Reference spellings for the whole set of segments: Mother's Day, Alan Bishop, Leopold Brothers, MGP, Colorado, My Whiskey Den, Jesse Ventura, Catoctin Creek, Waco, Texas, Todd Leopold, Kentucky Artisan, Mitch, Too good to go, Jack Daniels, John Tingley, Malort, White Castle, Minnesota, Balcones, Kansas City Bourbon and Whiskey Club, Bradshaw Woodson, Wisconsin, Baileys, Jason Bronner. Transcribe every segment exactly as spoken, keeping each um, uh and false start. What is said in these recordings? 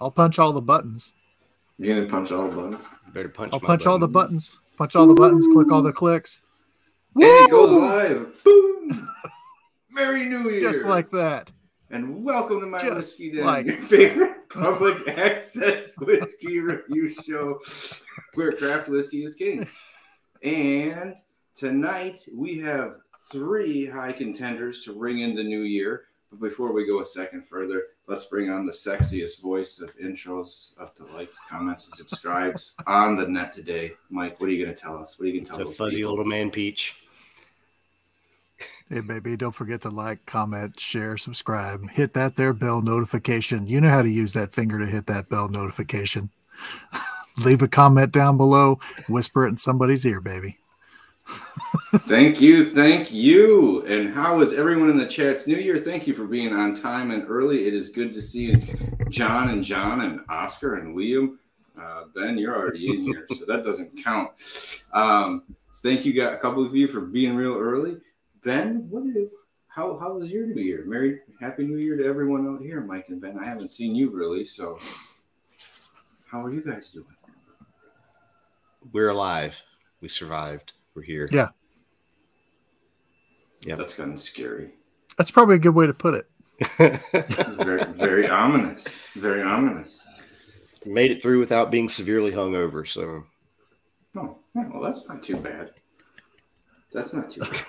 I'll punch all the buttons. You're going to punch all the buttons? Better punch I'll punch button. all the buttons. Punch all the buttons. Woo! Click all the clicks. And Woo! It goes live. Boom. Merry New Year. Just like that. And welcome to My Just Whiskey Den, like... your favorite public access whiskey review show where craft whiskey is king. And tonight we have three high contenders to ring in the new year. But before we go a second further, let's bring on the sexiest voice of intros, of delights, comments, and subscribes on the net today. Mike, what are you going to tell us? What are you going to tell us? It's a fuzzy people? Little man peach. Hey, baby, don't forget to like, comment, share, subscribe. Hit that there bell notification. You know how to use that finger to hit that bell notification. Leave a comment down below. Whisper it in somebody's ear, baby. Thank you. Thank you. And how is everyone in the chat's new year? Thank you for being on time and early. It is good to see John and John and Oscar and Liam. Uh, Ben, you're already in here, so that doesn't count. Um, so thank you, got a couple of you, for being real early. Ben, what did, how how was your new year? Merry, happy new year to everyone out here, Mike and Ben. I haven't seen you really, so how are you guys doing? We're alive. We survived. We're here. Yeah. Yeah. That's kind of scary. That's probably a good way to put it. Very, very ominous. Very ominous. Made it through without being severely hungover, so. Oh, well, that's not too bad. That's not too bad.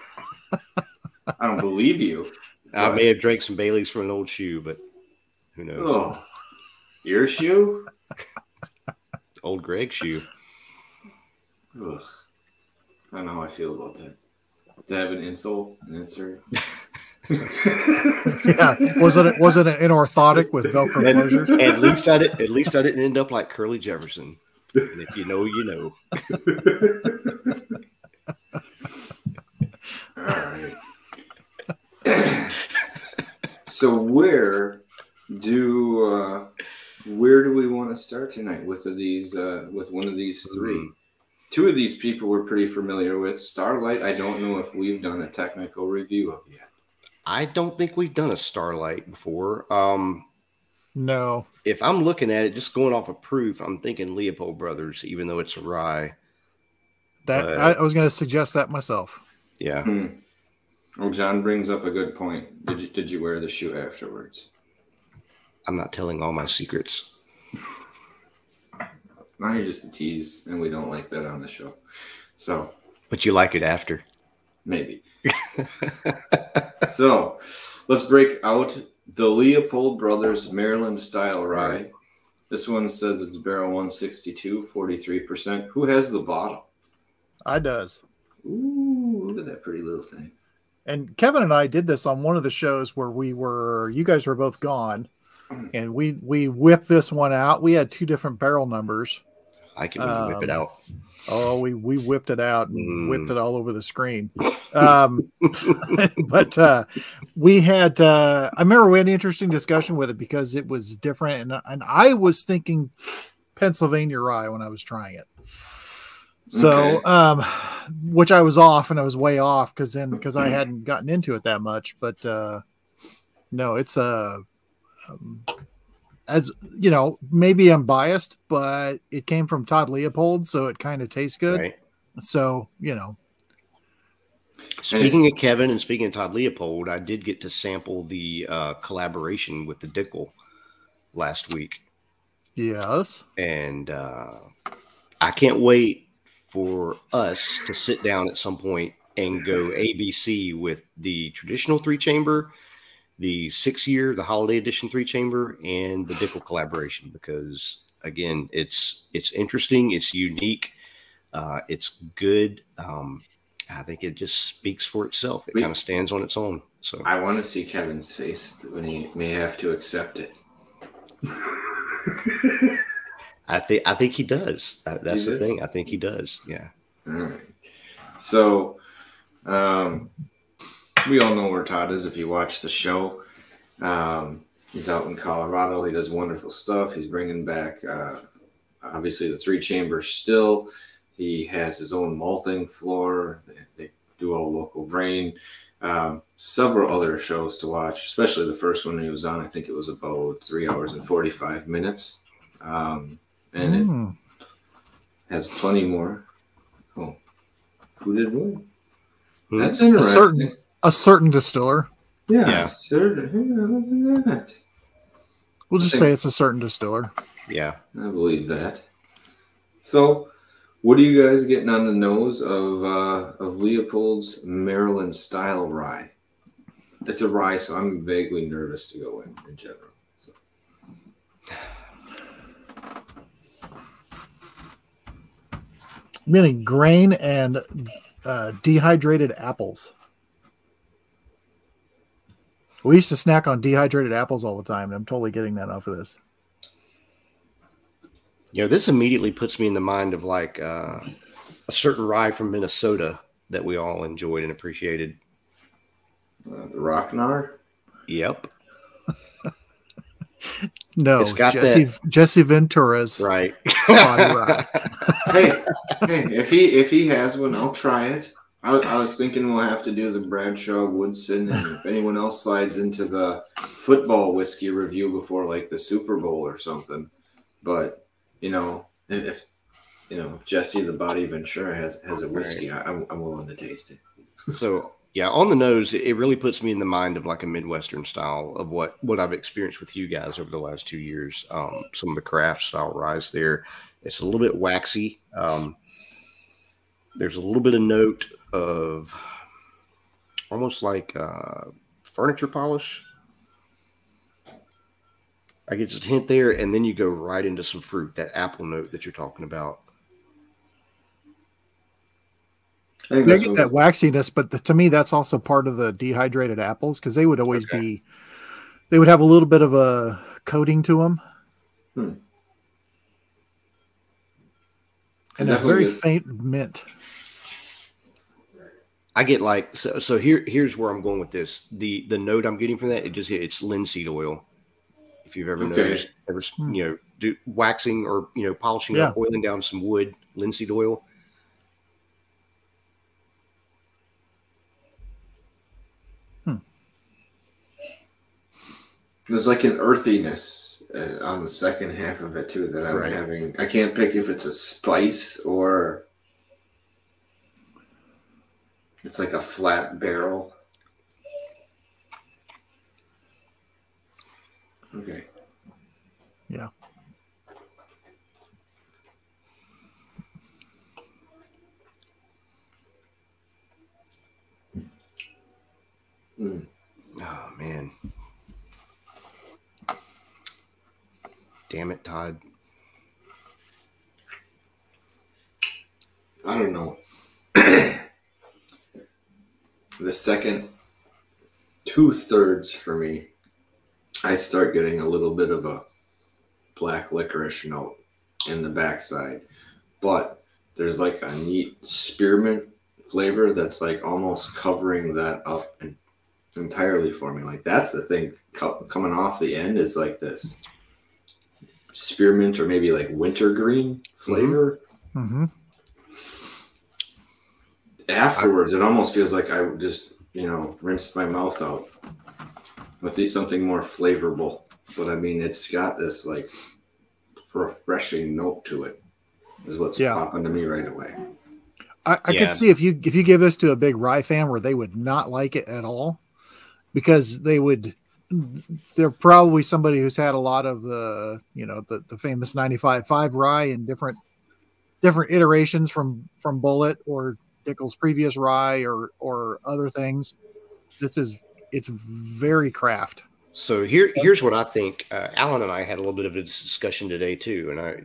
I don't believe you. I but... may have drank some Baileys from an old shoe, but who knows? Oh, your shoe? Old Greg's shoe. Ugh. I don't know how I feel about that. To have an insole, an insert. Yeah, was it was it an orthotic with Velcro closures? At, at least I did. At least I didn't end up like Curly Jefferson. And if you know, you know. All right. So where do uh, where do we want to start tonight with these uh, with one of these three? Two of these people we're pretty familiar with. Starlight, I don't know if we've done a technical review of yet. I don't think we've done a Starlight before. Um, no. If I'm looking at it, just going off of proof, I'm thinking Leopold Brothers, even though it's a rye. That but, I, I was going to suggest that myself. Yeah. Hmm. Well, John brings up a good point. Did you, did you wear the shoe afterwards? I'm not telling all my secrets. Now you're just a tease, and we don't like that on the show. So, but you like it after, maybe. So, let's break out the Leopold Brothers Maryland Style Rye. This one says it's barrel one sixty-two, forty-three percent. Who has the bottle? I does. Ooh, look at that pretty little thing. And Kevin and I did this on one of the shows where we were, you guys were both gone, and we we whipped this one out. We had two different barrel numbers. I can um, whip it out. Oh, we, we whipped it out and mm. whipped it all over the screen. Um, but uh, we had, uh, I remember we had an interesting discussion with it because it was different. And, and I was thinking Pennsylvania rye when I was trying it. So, okay. um, which I was off and I was way off because then, because I hadn't gotten into it that much. But uh, no, it's a, uh, um, as you know, maybe I'm biased, but it came from Todd Leopold, so it kind of tastes good. Right. So, you know. Speaking and, of Kevin and speaking of Todd Leopold, I did get to sample the uh, collaboration with the Dickel last week. Yes. And uh, I can't wait for us to sit down at some point and go A B C with the traditional three-chamber, the six-year, the holiday edition three-chamber, and the Dickel collaboration because, again, it's it's interesting. It's unique. Uh, it's good. Um, I think it just speaks for itself. It kind of stands on its own. So I want to see Kevin's face when he may have to accept it. I think I think he does. That's he the does? thing. I think he does. Yeah. All right. So, um, we all know where Todd is if you watch the show. Um, he's out in Colorado. He does wonderful stuff. He's bringing back, uh, obviously, the three chambers still. He has his own malting floor. They, they do all local grain. Um, several other shows to watch, especially the first one he was on. I think it was about three hours and forty-five minutes. Um, and mm. it has plenty more. Oh, who did what? That's interesting. A certain, a certain distiller. Yeah. yeah. Certain, yeah look at that. We'll just say it's a certain distiller. Yeah. I believe that. So, what are you guys getting on the nose of uh, of Leopold's Maryland Style Rye? It's a rye, so I'm vaguely nervous to go in in general. So. Meaning grain and uh, dehydrated apples. We used to snack on dehydrated apples all the time, and I'm totally getting that off of this. You know, this immediately puts me in the mind of like uh, a certain rye from Minnesota that we all enjoyed and appreciated. Uh, the rock-narr? Yep. No, it's got Jesse, that. Jesse Ventura's right. Body rye. Hey, hey, if he if he has one, I'll try it. I, I was thinking we'll have to do the Bradshaw Woodson, and if anyone else slides into the football whiskey review before like the Super Bowl or something, but. You know, if you know if Jesse the Body Ventura has has a whiskey, I, I'm, I'm willing to taste it. So yeah, on the nose, it really puts me in the mind of like a Midwestern style of what what I've experienced with you guys over the last two years. Um, some of the craft style ryes there, it's a little bit waxy. Um, there's a little bit of note of almost like uh, furniture polish. I get just a hint there, and then you go right into some fruit, that apple note that you're talking about. I think I get that waxiness, but the, to me, that's also part of the dehydrated apples because they would always okay. be, they would have a little bit of a coating to them. Hmm. And a very good. faint mint. I get like, so, so here, here's where I'm going with this. The, the note I'm getting from that, it just it's linseed oil. If you've ever okay. noticed, ever you know, do waxing or you know, polishing yeah. up, oiling down some wood, linseed oil. Hmm. There's like an earthiness uh, on the second half of it too that I'm right. having. I can't pick if it's a spice or it's like a flat barrel. Okay. Yeah. Mm. Oh man. Damn it, Todd. I don't know. The second two thirds for me. I start getting a little bit of a black licorice note in the backside, but there's like a neat spearmint flavor that's like almost covering that up entirely for me. Like that's the thing co coming off the end is like this spearmint or maybe like wintergreen flavor. Mm-hmm. Afterwards, it almost feels like I just, you know, rinsed my mouth out. With something more flavorful, but I mean, it's got this like refreshing note to it. Is what's yeah. popping to me right away. I, I yeah. could see if you if you give this to a big rye fan where they would not like it at all, because they would. They're probably somebody who's had a lot of the you know the the famous ninety-five point five rye and different different iterations from from Bullet or Dickel's previous rye or or other things. This is. It's very craft. So here, here's what I think. Uh, Alan and I had a little bit of a discussion today too, and I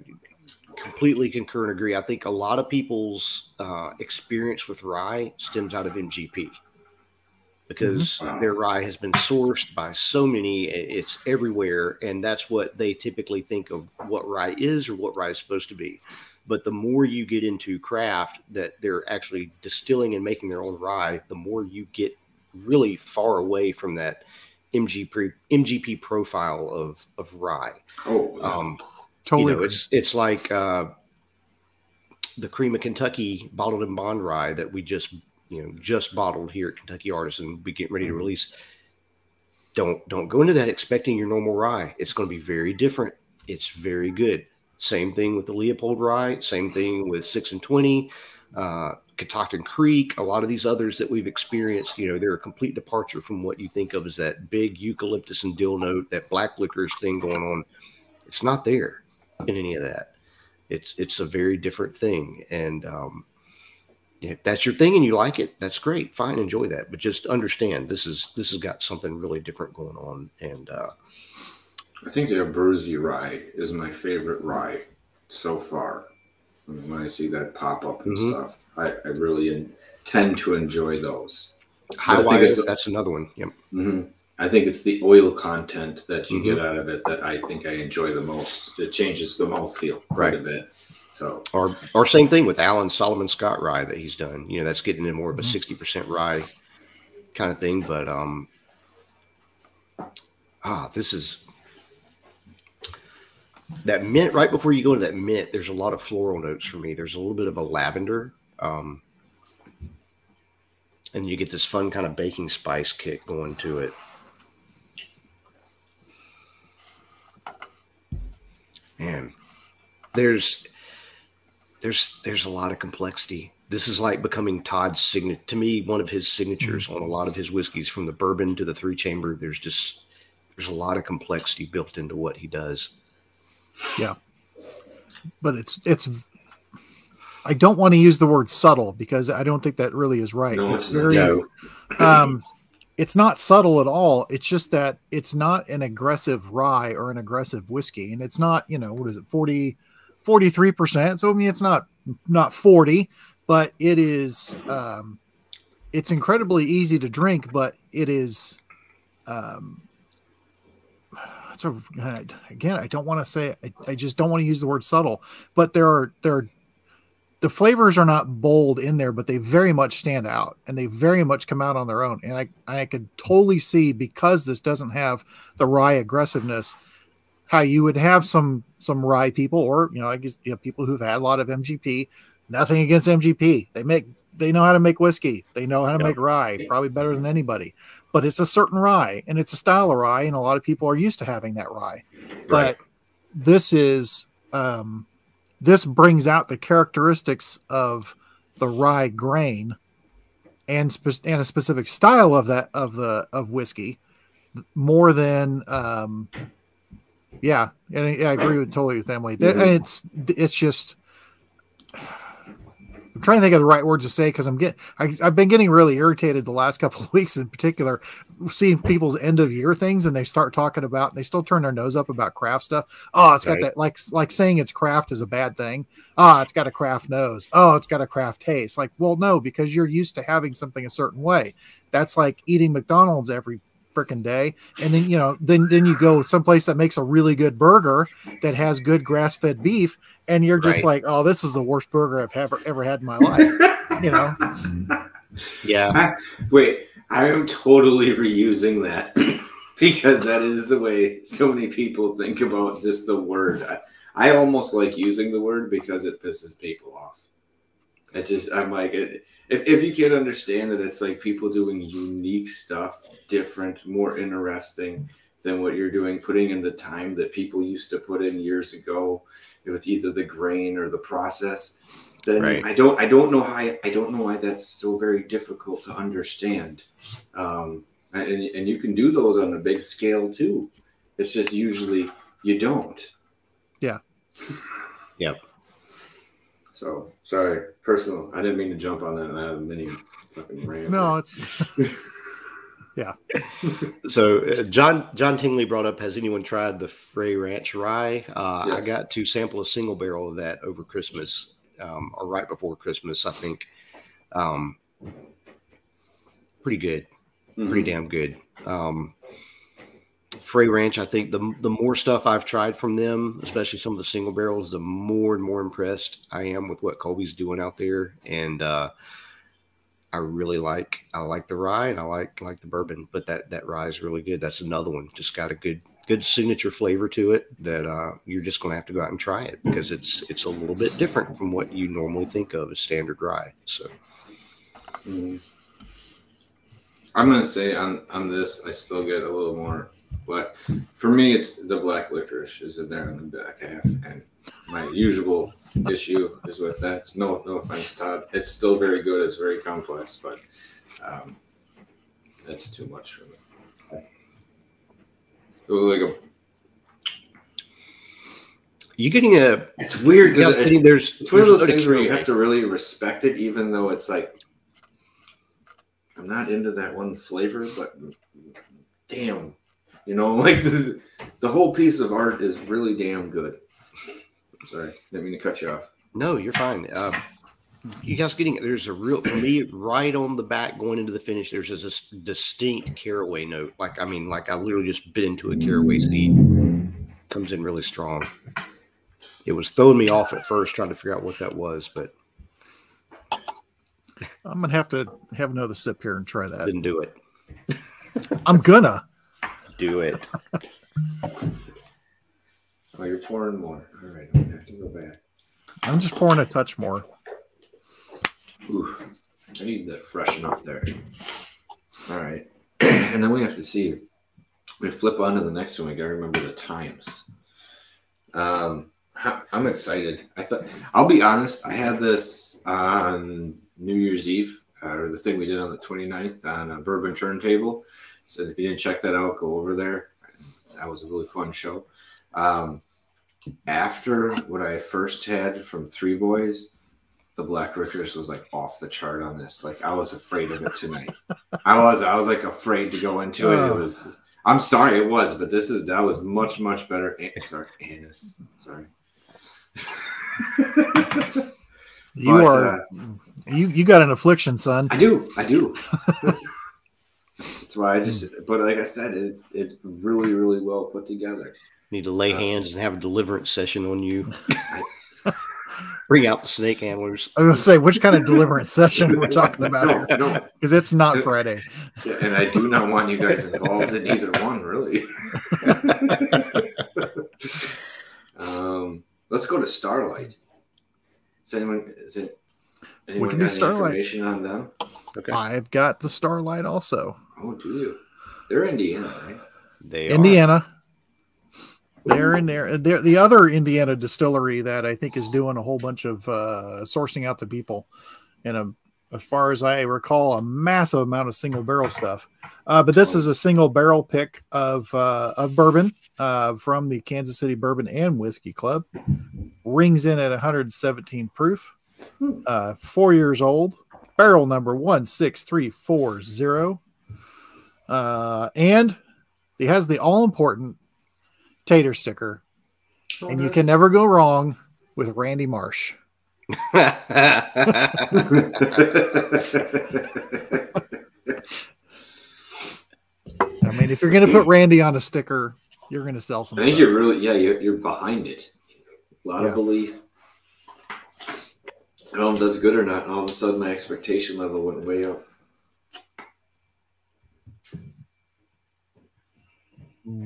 completely concur and agree. I think a lot of people's uh, experience with rye stems out of M G P because mm-hmm. wow. their rye has been sourced by so many. It's everywhere, and that's what they typically think of what rye is or what rye is supposed to be. But the more you get into craft that they're actually distilling and making their own rye, the more you get really far away from that M G P M G P profile of of rye. Oh, um, totally. You know, it's it's like uh, the cream of Kentucky bottled and bond rye that we just you know, just bottled here at Kentucky Artisan, be getting ready to release. Don't don't go into that expecting your normal rye. It's going to be very different. It's very good. Same thing with the Leopold rye. Same thing with six and twenty, uh, Catoctin Creek. A lot of these others that we've experienced, you know, they're a complete departure from what you think of as that big eucalyptus and dill note, that black licorice thing going on. It's not there in any of that. It's it's a very different thing. And um, if that's your thing and you like it, that's great. Fine, enjoy that. But just understand this is this has got something really different going on. And uh, I think the Abruzzi rye is my favorite rye so far. I mean, when I see that pop up and mm-hmm. stuff, I, I really tend to enjoy those. High wire, that's another one. Yep. Mm-hmm. I think it's the oil content that you mm-hmm. get out of it that I think I enjoy the most. It changes the mouthfeel quite right. a bit. So, or, or same thing with Alan Solomon Scott rye that he's done. You know, that's getting in more of a sixty percent rye kind of thing. But um, ah, this is that mint right before you go to that mint. There's a lot of floral notes for me. There's a little bit of a lavender. Um, and you get this fun kind of baking spice kick going to it. Man, there's there's there's a lot of complexity. This is like becoming Todd's signature to me, one of his signatures on a lot of his whiskeys, from the bourbon to the three chamber. There's just there's a lot of complexity built into what he does. Yeah, but it's it's. I don't want to use the word subtle because I don't think that really is right. No, it's very, no. um, it's not subtle at all. It's just that it's not an aggressive rye or an aggressive whiskey. And it's not, you know, what is it? forty, forty-three percent. So, I mean, it's not, not forty, but it is, um, it's incredibly easy to drink, but it is, um, it's a, again, I don't want to say, I, I just don't want to use the word subtle, but there are, there are, the flavors are not bold in there, but they very much stand out and they very much come out on their own. And I, I could totally see, because this doesn't have the rye aggressiveness, how you would have some, some rye people, or, you know, I guess, you know, people who've had a lot of M G P, nothing against M G P. They make, they know how to make whiskey. They know how to yep. make rye probably better than anybody, but it's a certain rye and it's a style of rye. And a lot of people are used to having that rye, right. but this is, um, this brings out the characteristics of the rye grain and, and a specific style of that, of the, of whiskey more than, um, yeah. And I, I agree with totally with Emily. Mm-hmm. And it's, it's just, I'm trying to think of the right words to say, cause I'm getting, I, I've been getting really irritated the last couple of weeks in particular, seeing people's end of year things. And they start talking about, they still turn their nose up about craft stuff. Oh, it's got right. that, like, like saying it's craft is a bad thing. Oh, it's got a craft nose. Oh, it's got a craft taste. Like, well, no, because you're used to having something a certain way. That's like eating McDonald's every freaking day. And then, you know, then, then you go someplace that makes a really good burger that has good grass fed beef. And you're just right. like, oh, this is the worst burger I've ever, ever had in my life. You know? Yeah. I, wait, I am totally reusing that because that is the way so many people think about just the word. I, I almost like using the word because it pisses people off. It just, I'm like, it, if, if you can't understand that it's like people doing unique stuff, different, more interesting than what you're doing, putting in the time that people used to put in years ago with either the grain or the process, then right. I don't, I don't know how, I, I don't know why that's so very difficult to understand. Um, and, and you can do those on a big scale too. It's just usually you don't. Yeah. Yep. So sorry, personal. I didn't mean to jump on that. And I have many fucking rants. No, it's yeah. So uh, John John Tingley brought up, has anyone tried the Frey Ranch rye? Uh, yes. I got to sample a single barrel of that over Christmas, um, or right before Christmas, I think. Um, pretty good, mm-hmm. pretty damn good. Um, Frey Ranch, I think the the more stuff I've tried from them, especially some of the single barrels, the more and more impressed I am with what Colby's doing out there. And uh, I really like I like the rye and I like like the bourbon, but that that rye is really good. That's another one, just got a good good signature flavor to it that uh, you're just going to have to go out and try it because it's it's a little bit different from what you normally think of as standard rye. So Mm-hmm. I'm gonna say on on this, I still get a little more black. For me, it's the black licorice is in there in the back half, and my usual issue is with that. It's no, no offense, Todd. It's still very good. It's very complex, but um, that's too much for me. It was like a. You getting a? It's weird because yeah, there's it's one of those things where you have to really respect it, even though it's like. I'm not into that one flavor, but damn, you know, like the, the whole piece of art is really damn good. Sorry, didn't mean to cut you off. No, you're fine. Uh, you guys getting there's a real for me right on the back going into the finish. There's this distinct caraway note. Like I mean, like I literally just bit into a caraway seed. Comes in really strong. It was throwing me off at first, trying to figure out what that was, but. I'm gonna have to have another sip here and try that. Didn't do it. I'm gonna do it. Oh, you're pouring more. All right, I'm gonna have to go back. I'm just pouring a touch more. Ooh, I need to freshen up there. All right, and then we have to see. We flip on to the next one. We gotta remember the times. Um, I'm excited. I thought I'll be honest. I had this on. New Year's Eve, uh, or the thing we did on the twenty-ninth on a bourbon turntable. So if you didn't check that out, go over there. That was a really fun show. Um, after what I first had from Three Boys, the black licorice was like off the chart on this. Like I was afraid of it tonight. I was, I was like afraid to go into it. It was, I'm sorry it was, but this is, that was much, much better. An sorry, anise. Sorry. You but, are... Uh, You you got an affliction, son. I do, I do. That's why I just. But like I said, it's it's really really well put together. Need to lay um, hands and have a deliverance session on you. Bring out the snake handlers. I was gonna say, which kind of deliverance session we're talking about no, here? No, because it's not no, Friday. And I do not want you guys involved in either one, really. um, let's go to Starlight. Is anyone? Is it? Anyone we can do Starlight. Information on them? Okay. I've got the Starlight also. Oh, do you? They're Indiana, right? They Indiana. Are. They're in there. They're the other Indiana distillery that I think is doing a whole bunch of uh, sourcing out to people, and a, as far as I recall, a massive amount of single barrel stuff. Uh, but this is a single barrel pick of uh, of bourbon uh, from the Kansas City Bourbon and Whiskey Club. Rings in at one hundred seventeen proof. Uh, four years old, barrel number one six three four zero, uh, and it has the all-important tater sticker, oh, and man. You can never go wrong with Randy Marsh. I mean, if you're going to put Randy on a sticker, you're going to sell some I think stuff. You're really, yeah, you're, you're behind it. A lot yeah. of belief. I don't know if that's good or not, and all of a sudden my expectation level went way up.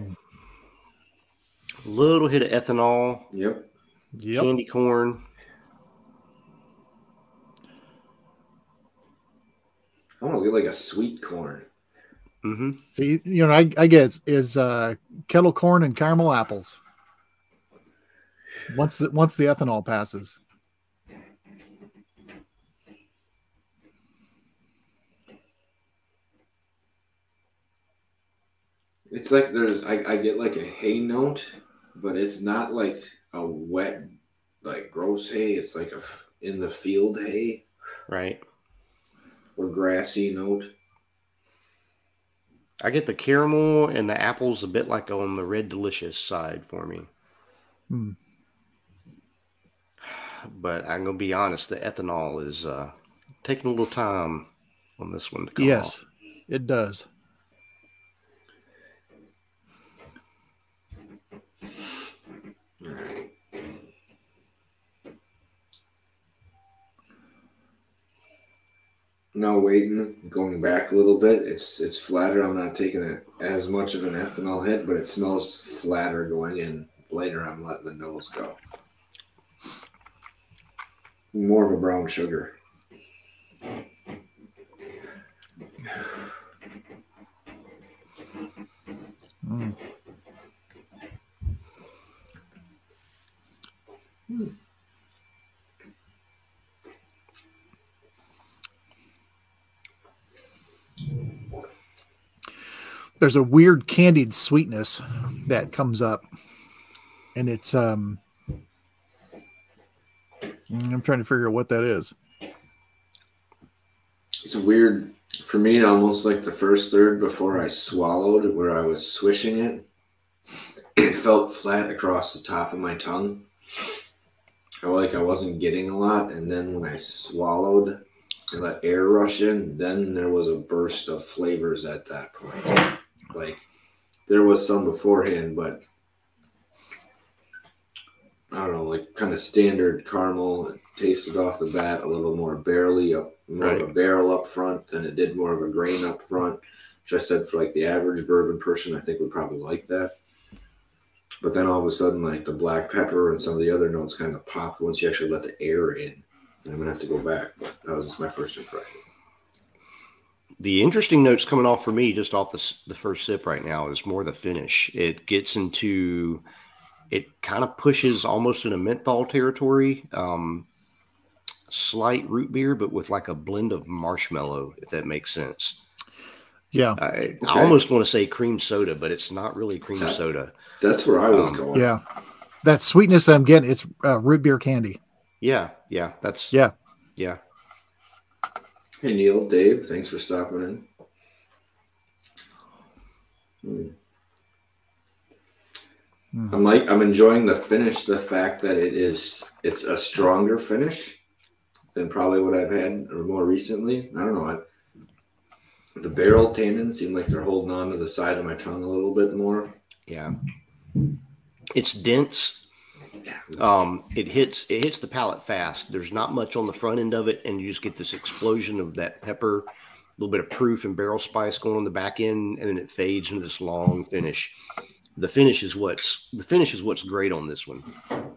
A little hit of ethanol. Yep. Yep. Candy corn. I almost get like a sweet corn. Mm-hmm. See, you know, I, I guess is uh, kettle corn and caramel apples. Once the, once the ethanol passes. It's like there's, I, I get like a hay note, but it's not like a wet, like gross hay. It's like a in the field hay. Right. Or grassy note. I get the caramel and the apples a bit like on the Red Delicious side for me. Hmm. But I'm going to be honest, the ethanol is uh, taking a little time on this one to come Yes, off. It does. No waiting, going back a little bit. It's it's flatter. I'm not taking it as much of an ethanol hit, but it smells flatter going in. Later, I'm letting the nose go. More of a brown sugar. Mm. Mm. There's a weird candied sweetness that comes up, and it's um I'm trying to figure out what that is. It's a weird, for me, almost like the first third before I swallowed, where I was swishing it, it felt flat across the top of my tongue. I like I wasn't getting a lot, and then when I swallowed, I let air rush in. Then there was a burst of flavors at that point. Like there was some beforehand, but I don't know, like kind of standard caramel. It tasted off the bat a little more barely up, more right. of a barrel up front than it did more of a grain up front, which I said for like the average bourbon person, I think would probably like that. But then all of a sudden, like the black pepper and some of the other notes kind of popped once you actually let the air in. And I'm gonna have to go back, but that was just my first impression. The interesting notes coming off for me, just off the the first sip right now, is more the finish. It gets into. It kind of pushes almost in a menthol territory, um, slight root beer, but with like a blend of marshmallow, if that makes sense. Yeah. I, okay. I almost want to say cream soda, but it's not really cream that, soda. That's where I was um, going. Yeah. That sweetness I'm getting, it's uh, root beer candy. Yeah. Yeah. That's. Yeah. Yeah. Hey, Neil, Dave, thanks for stopping in. Hmm. I'm like I'm enjoying the finish, the fact that it is it's a stronger finish than probably what I've had or more recently. I don't know. I, the barrel tannins seem like they're holding on to the side of my tongue a little bit more. Yeah. It's dense. Um it hits it hits the palate fast. There's not much on the front end of it, and you just get this explosion of that pepper, a little bit of proof and barrel spice going on the back end, and then it fades into this long finish. The finish is what's the finish is what's great on this one.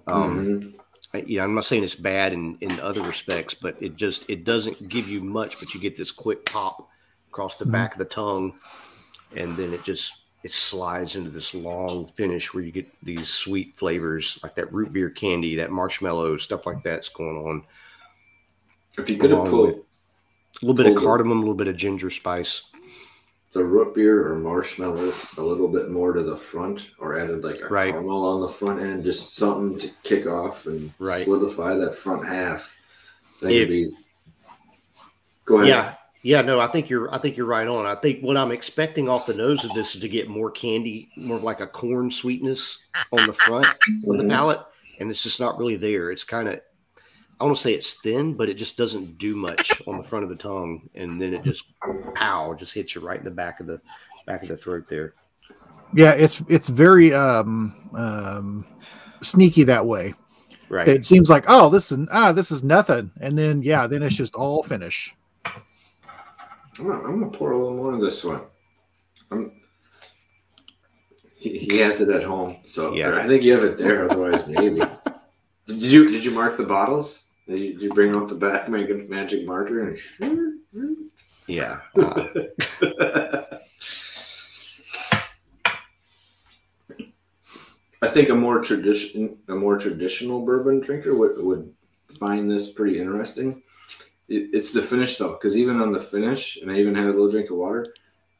Um, mm-hmm. I, you know, I'm not saying it's bad in, in other respects, but it just it doesn't give you much, but you get this quick pop across the mm-hmm. back of the tongue, and then it just it slides into this long finish where you get these sweet flavors like that root beer candy, that marshmallow, stuff like that's going on. If you could have pulled a little bit of cardamom, a little bit of ginger spice. The root beer or marshmallow a little bit more to the front, or added like a right. caramel on the front end, just something to kick off and right. solidify that front half. That if, be... Go ahead. Yeah, yeah, no, I think you're, I think you're right on. I think what I'm expecting off the nose of this is to get more candy, more like a corn sweetness on the front mm-hmm. of the palate, and it's just not really there. It's kind of, I want to say it's thin, but it just doesn't do much on the front of the tongue, and then it just pow, just hits you right in the back of the back of the throat there. Yeah, it's it's very um, um, sneaky that way. Right. It seems like oh, this is ah, this is nothing, and then yeah, then it's just all finish. I'm gonna, I'm gonna pour a little more of this one. I'm, he, he has it at home, so yeah. I think you have it there. Otherwise, maybe. Did you did you mark the bottles? Did you, did you bring out the back, make a magic marker? And yeah. Uh, I think a more tradition, a more traditional bourbon drinker would, would find this pretty interesting. It, it's the finish though, because even on the finish, and I even had a little drink of water.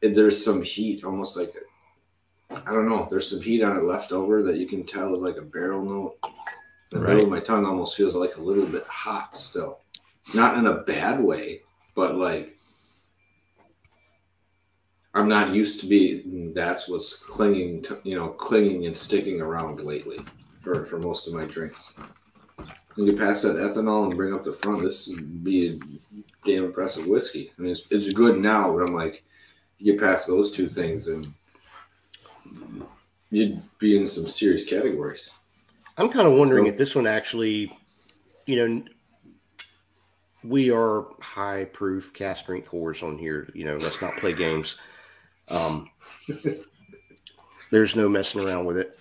It, there's some heat, almost like I don't know. There's some heat on it left over that you can tell is like a barrel note. The right. middle of my tongue almost feels like a little bit hot still. Not in a bad way, but like I'm not used to be that's what's clinging to, you know, clinging and sticking around lately for, for most of my drinks. When you pass that ethanol and bring up the front, this would be a damn impressive whiskey. I mean it's, it's good now, but I'm like you get past those two things and you'd be in some serious categories. I'm kind of wondering so, if this one actually, you know, we are high proof cast strength whores on here. You know, let's not play games. Um, there's no messing around with it.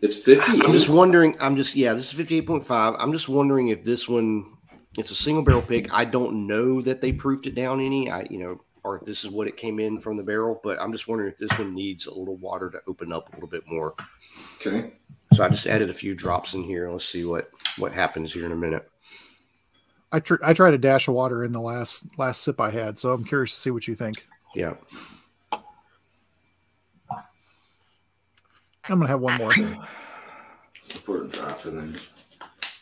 It's fifty-eight. I'm just wondering. I'm just, yeah, this is fifty-eight point five. I'm just wondering if this one It's a single barrel pick. I don't know that they proofed it down any, I, you know, or if this is what it came in from the barrel, but I'm just wondering if this one needs a little water to open up a little bit more. Okay. So I just added a few drops in here. Let's see what, what happens here in a minute. I, tr I tried a dash of water in the last, last sip I had, so I'm curious to see what you think. Yeah. I'm going to have one more. Put a drop in there.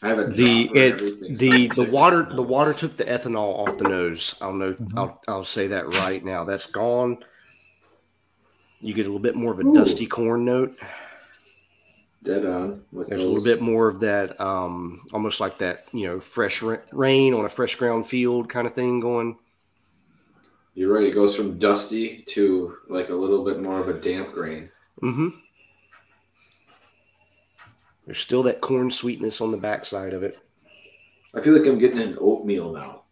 I have a the it, the the water the water took the ethanol off the nose. I'll know mm-hmm. I'll I'll say that right now. That's gone. You get a little bit more of a Ooh. dusty corn note. Dead on. With There's those. a little bit more of that, um, almost like that, you know, fresh ra rain on a fresh ground field kind of thing going. You're right. It goes from dusty to like a little bit more of a damp grain. Mm-hmm. There's still that corn sweetness on the backside of it. I feel like I'm getting an oatmeal now.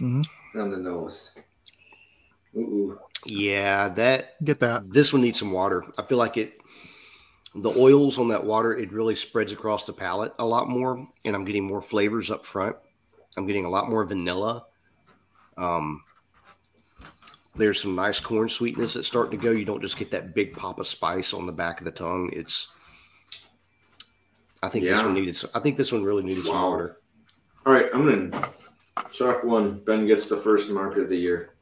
Mm-hmm. On the nose. Ooh. Yeah, that get that. This one needs some water. I feel like it. The oils on that water, it really spreads across the palate a lot more, and I'm getting more flavors up front. I'm getting a lot more vanilla. Um, there's some nice corn sweetness that's starting to go. You don't just get that big pop of spice on the back of the tongue. It's I think yeah. this one needed. I think this one really needed wow. some water. All right, I'm gonna chalk one. Ben gets the first mark of the year.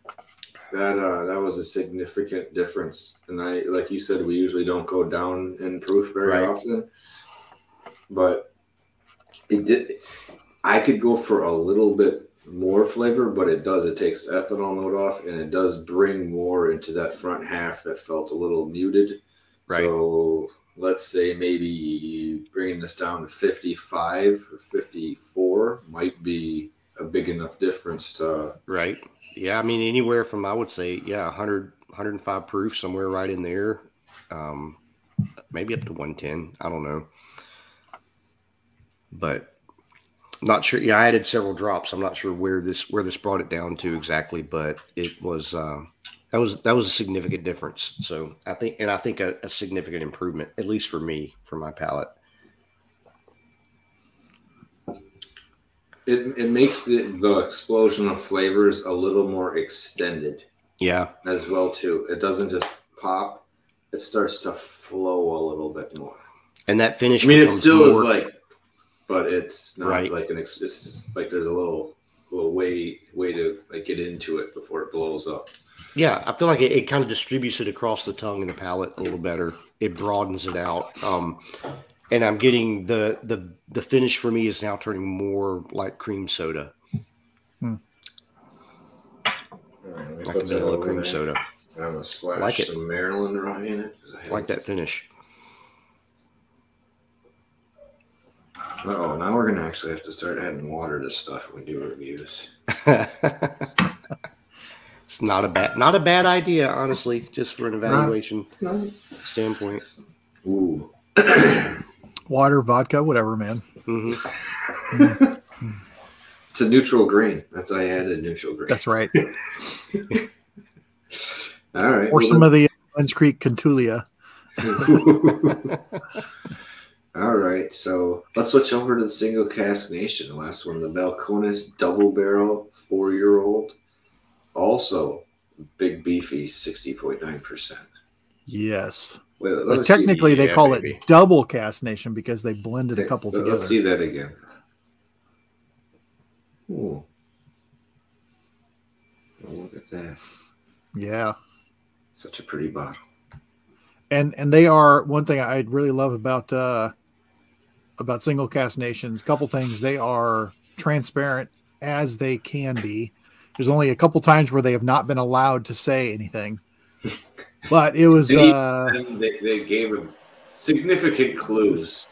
That uh, that was a significant difference, and I, like you said, we usually don't go down in proof very right. often, but it did. I could go for a little bit more flavor, but it does. It takes the ethanol note off, and it does bring more into that front half that felt a little muted. Right. So, let's say maybe bringing this down to fifty-five or fifty-four might be a big enough difference to. Right. Yeah. I mean, anywhere from, I would say, yeah, one hundred, one oh five proof, somewhere right in there. Um, maybe up to one ten. I don't know. But not sure. Yeah. I added several drops. I'm not sure where this, where this brought it down to exactly, but it was, um, uh, That was that was a significant difference. So I think, and I think a, a significant improvement, at least for me, for my palate. It it makes the, the explosion of flavors a little more extended. Yeah, as well too. It doesn't just pop; it starts to flow a little bit more. And that finish. I mean, it still more... is like, but it's not right. like an. It's just like there's a little little way way to like get into it before it blows up. Yeah, I feel like it, it kind of distributes it across the tongue and the palate a little better. It broadens it out. Um, and I'm getting the, the the finish for me is now turning more like cream soda. Hmm. Right, like a vanilla cream there. soda. I'm going to splash like some it. Maryland rye in it. I like that finish. Uh-oh, now we're going to actually have to start adding water to stuff when we do reviews. It's not a bad, not a bad idea, honestly, just for an evaluation it's not, it's not. standpoint. Ooh, water, vodka, whatever, man. Mm-hmm. It's a neutral grain. That's I added neutral grain. That's right. All right. Or well, some then. of the Lens Creek Contulia. All right, so let's switch over to the Single Cask Nation. The last one, the Balcones Double Barrel Four-Year-Old. Also, big beefy, sixty point nine percent. Yes. Wait, like technically, see. they yeah, call maybe. it double cask nation because they blended okay. a couple together. Let's see that again. Ooh. Oh, look at that. Yeah. Such a pretty bottle. And and they are, one thing I really love about, uh, about Single Cask Nations, a couple things, they are transparent as they can be. There's only a couple times where they have not been allowed to say anything, but it was uh, they, they gave him significant clues.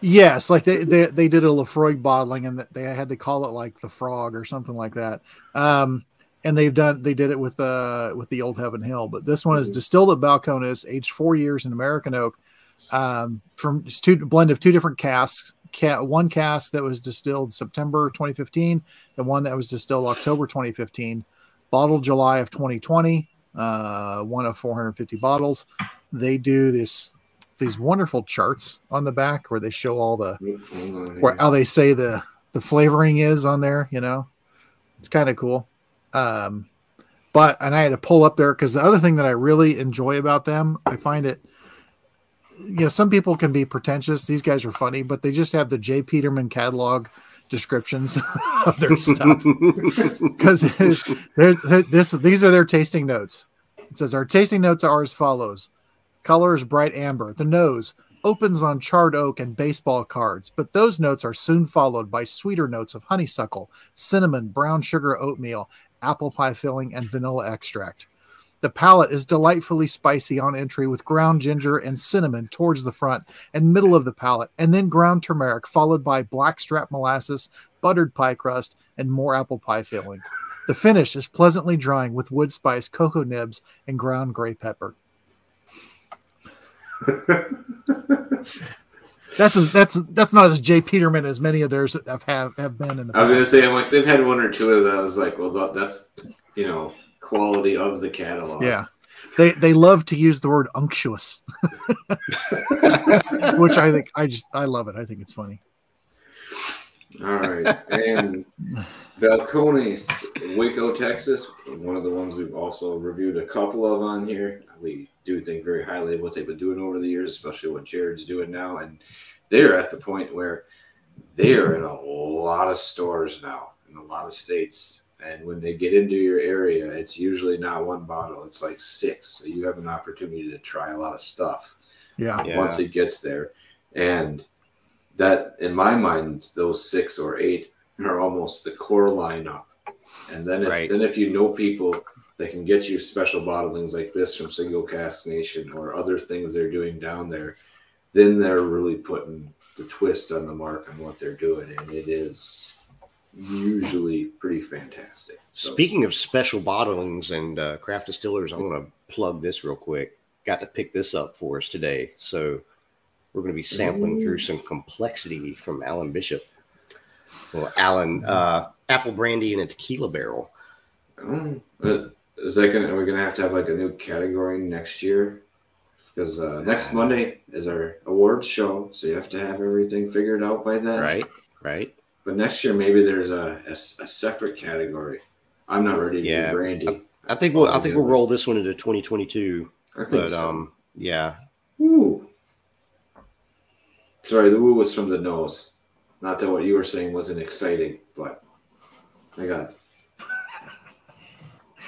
Yes, like they, they they did a Lefroy bottling, and they had to call it like the Frog or something like that. Um, and they've done they did it with uh with the Old Heaven Hill, but this one mm-hmm. is distilled at Balcones, aged four years in American oak, um, from just two blend of two different casks. One cask that was distilled September twenty fifteen and one that was distilled October twenty fifteen, bottled July of twenty twenty, uh, one of four hundred fifty bottles. They do this these wonderful charts on the back where they show all the, where how they say the the flavoring is on there, you know. It's kind of cool. Um, but, and I had to pull up there because the other thing that I really enjoy about them, I find it, you know, some people can be pretentious. These guys are funny, but they just have the J. Peterman catalog descriptions of their stuff. Because this, these are their tasting notes. It says, our tasting notes are as follows. Color is bright amber. The nose opens on charred oak and baseball cards, but those notes are soon followed by sweeter notes of honeysuckle, cinnamon, brown sugar oatmeal, apple pie filling, and vanilla extract. The palate is delightfully spicy on entry with ground ginger and cinnamon towards the front and middle of the palate, and then ground turmeric, followed by blackstrap molasses, buttered pie crust, and more apple pie filling. The finish is pleasantly drying with wood spice, cocoa nibs, and ground gray pepper. that's as, that's that's not as J. Peterman as many of theirs have have, have been in the past. I was going to say, I'm like, they've had one or two of those. Like, well, that's, you know, quality of the catalog. Yeah, they they love to use the word unctuous, which I think I just I love it. I think it's funny. All right, and Balcones, Waco, Texas, one of the ones we've also reviewed a couple of on here. We do think very highly of what they've been doing over the years, especially what Jared's doing now. And they're at the point where they're in a lot of stores now, in a lot of states. And when they get into your area, it's usually not one bottle. It's like six. So you have an opportunity to try a lot of stuff. Yeah. yeah. Once it gets there. And that, in my mind, those six or eight are almost the core lineup. And then if, right. then if you know people that can get you special bottlings like this from Single Cask Nation or other things they're doing down there, then they're really putting the twist on the mark on what they're doing. And it is usually pretty fantastic. So, speaking of special bottlings and uh, craft distillers, I'm going to plug this real quick. Got to pick this up for us today. So we're going to be sampling Ooh. through some complexity from Alan Bishop. Well, Alan, uh, apple brandy in a tequila barrel. Um, is that gonna? Are we gonna have to have like a new category next year? Because uh, next Monday is our awards show, so you have to have everything figured out by then. Right, right. But next year, maybe there's a a, a separate category. I'm not ready to yeah, do brandy. I, I think we'll. I think we'll roll this one into twenty twenty-two. I think. But, so. Um, yeah. Woo. Sorry, the woo was from the nose. Not that what you were saying wasn't exciting, but I got.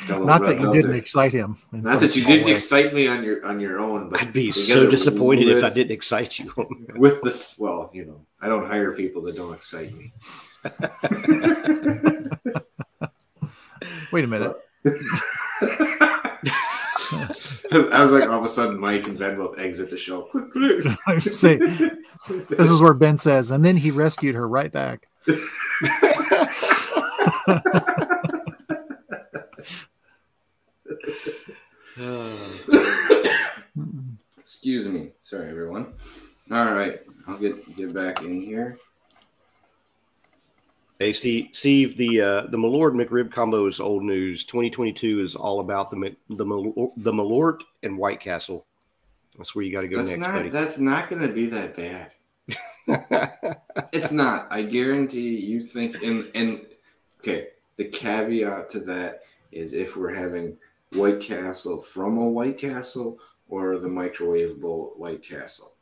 Not that you didn't there. excite him. Not that you didn't way. excite me on your on your own. But I'd be so disappointed with, if I didn't excite you. with this, well, you know, I don't hire people that don't excite me. Wait a minute. I was like, all of a sudden, Mike and Ben both exit the show. See, this is where Ben says, and then he rescued her right back. Excuse me. Sorry, everyone. All right. I'll get get back in here. Hey, Steve, Steve the uh, the Malort McRib combo is old news. twenty twenty-two is all about the the Malort, the Malort and White Castle. That's where you got to go that's next, not, buddy. That's not going to be that bad. It's not. I guarantee you think in, in – okay, the caveat to that is if we're having White Castle from a White Castle or the microwavable White Castle.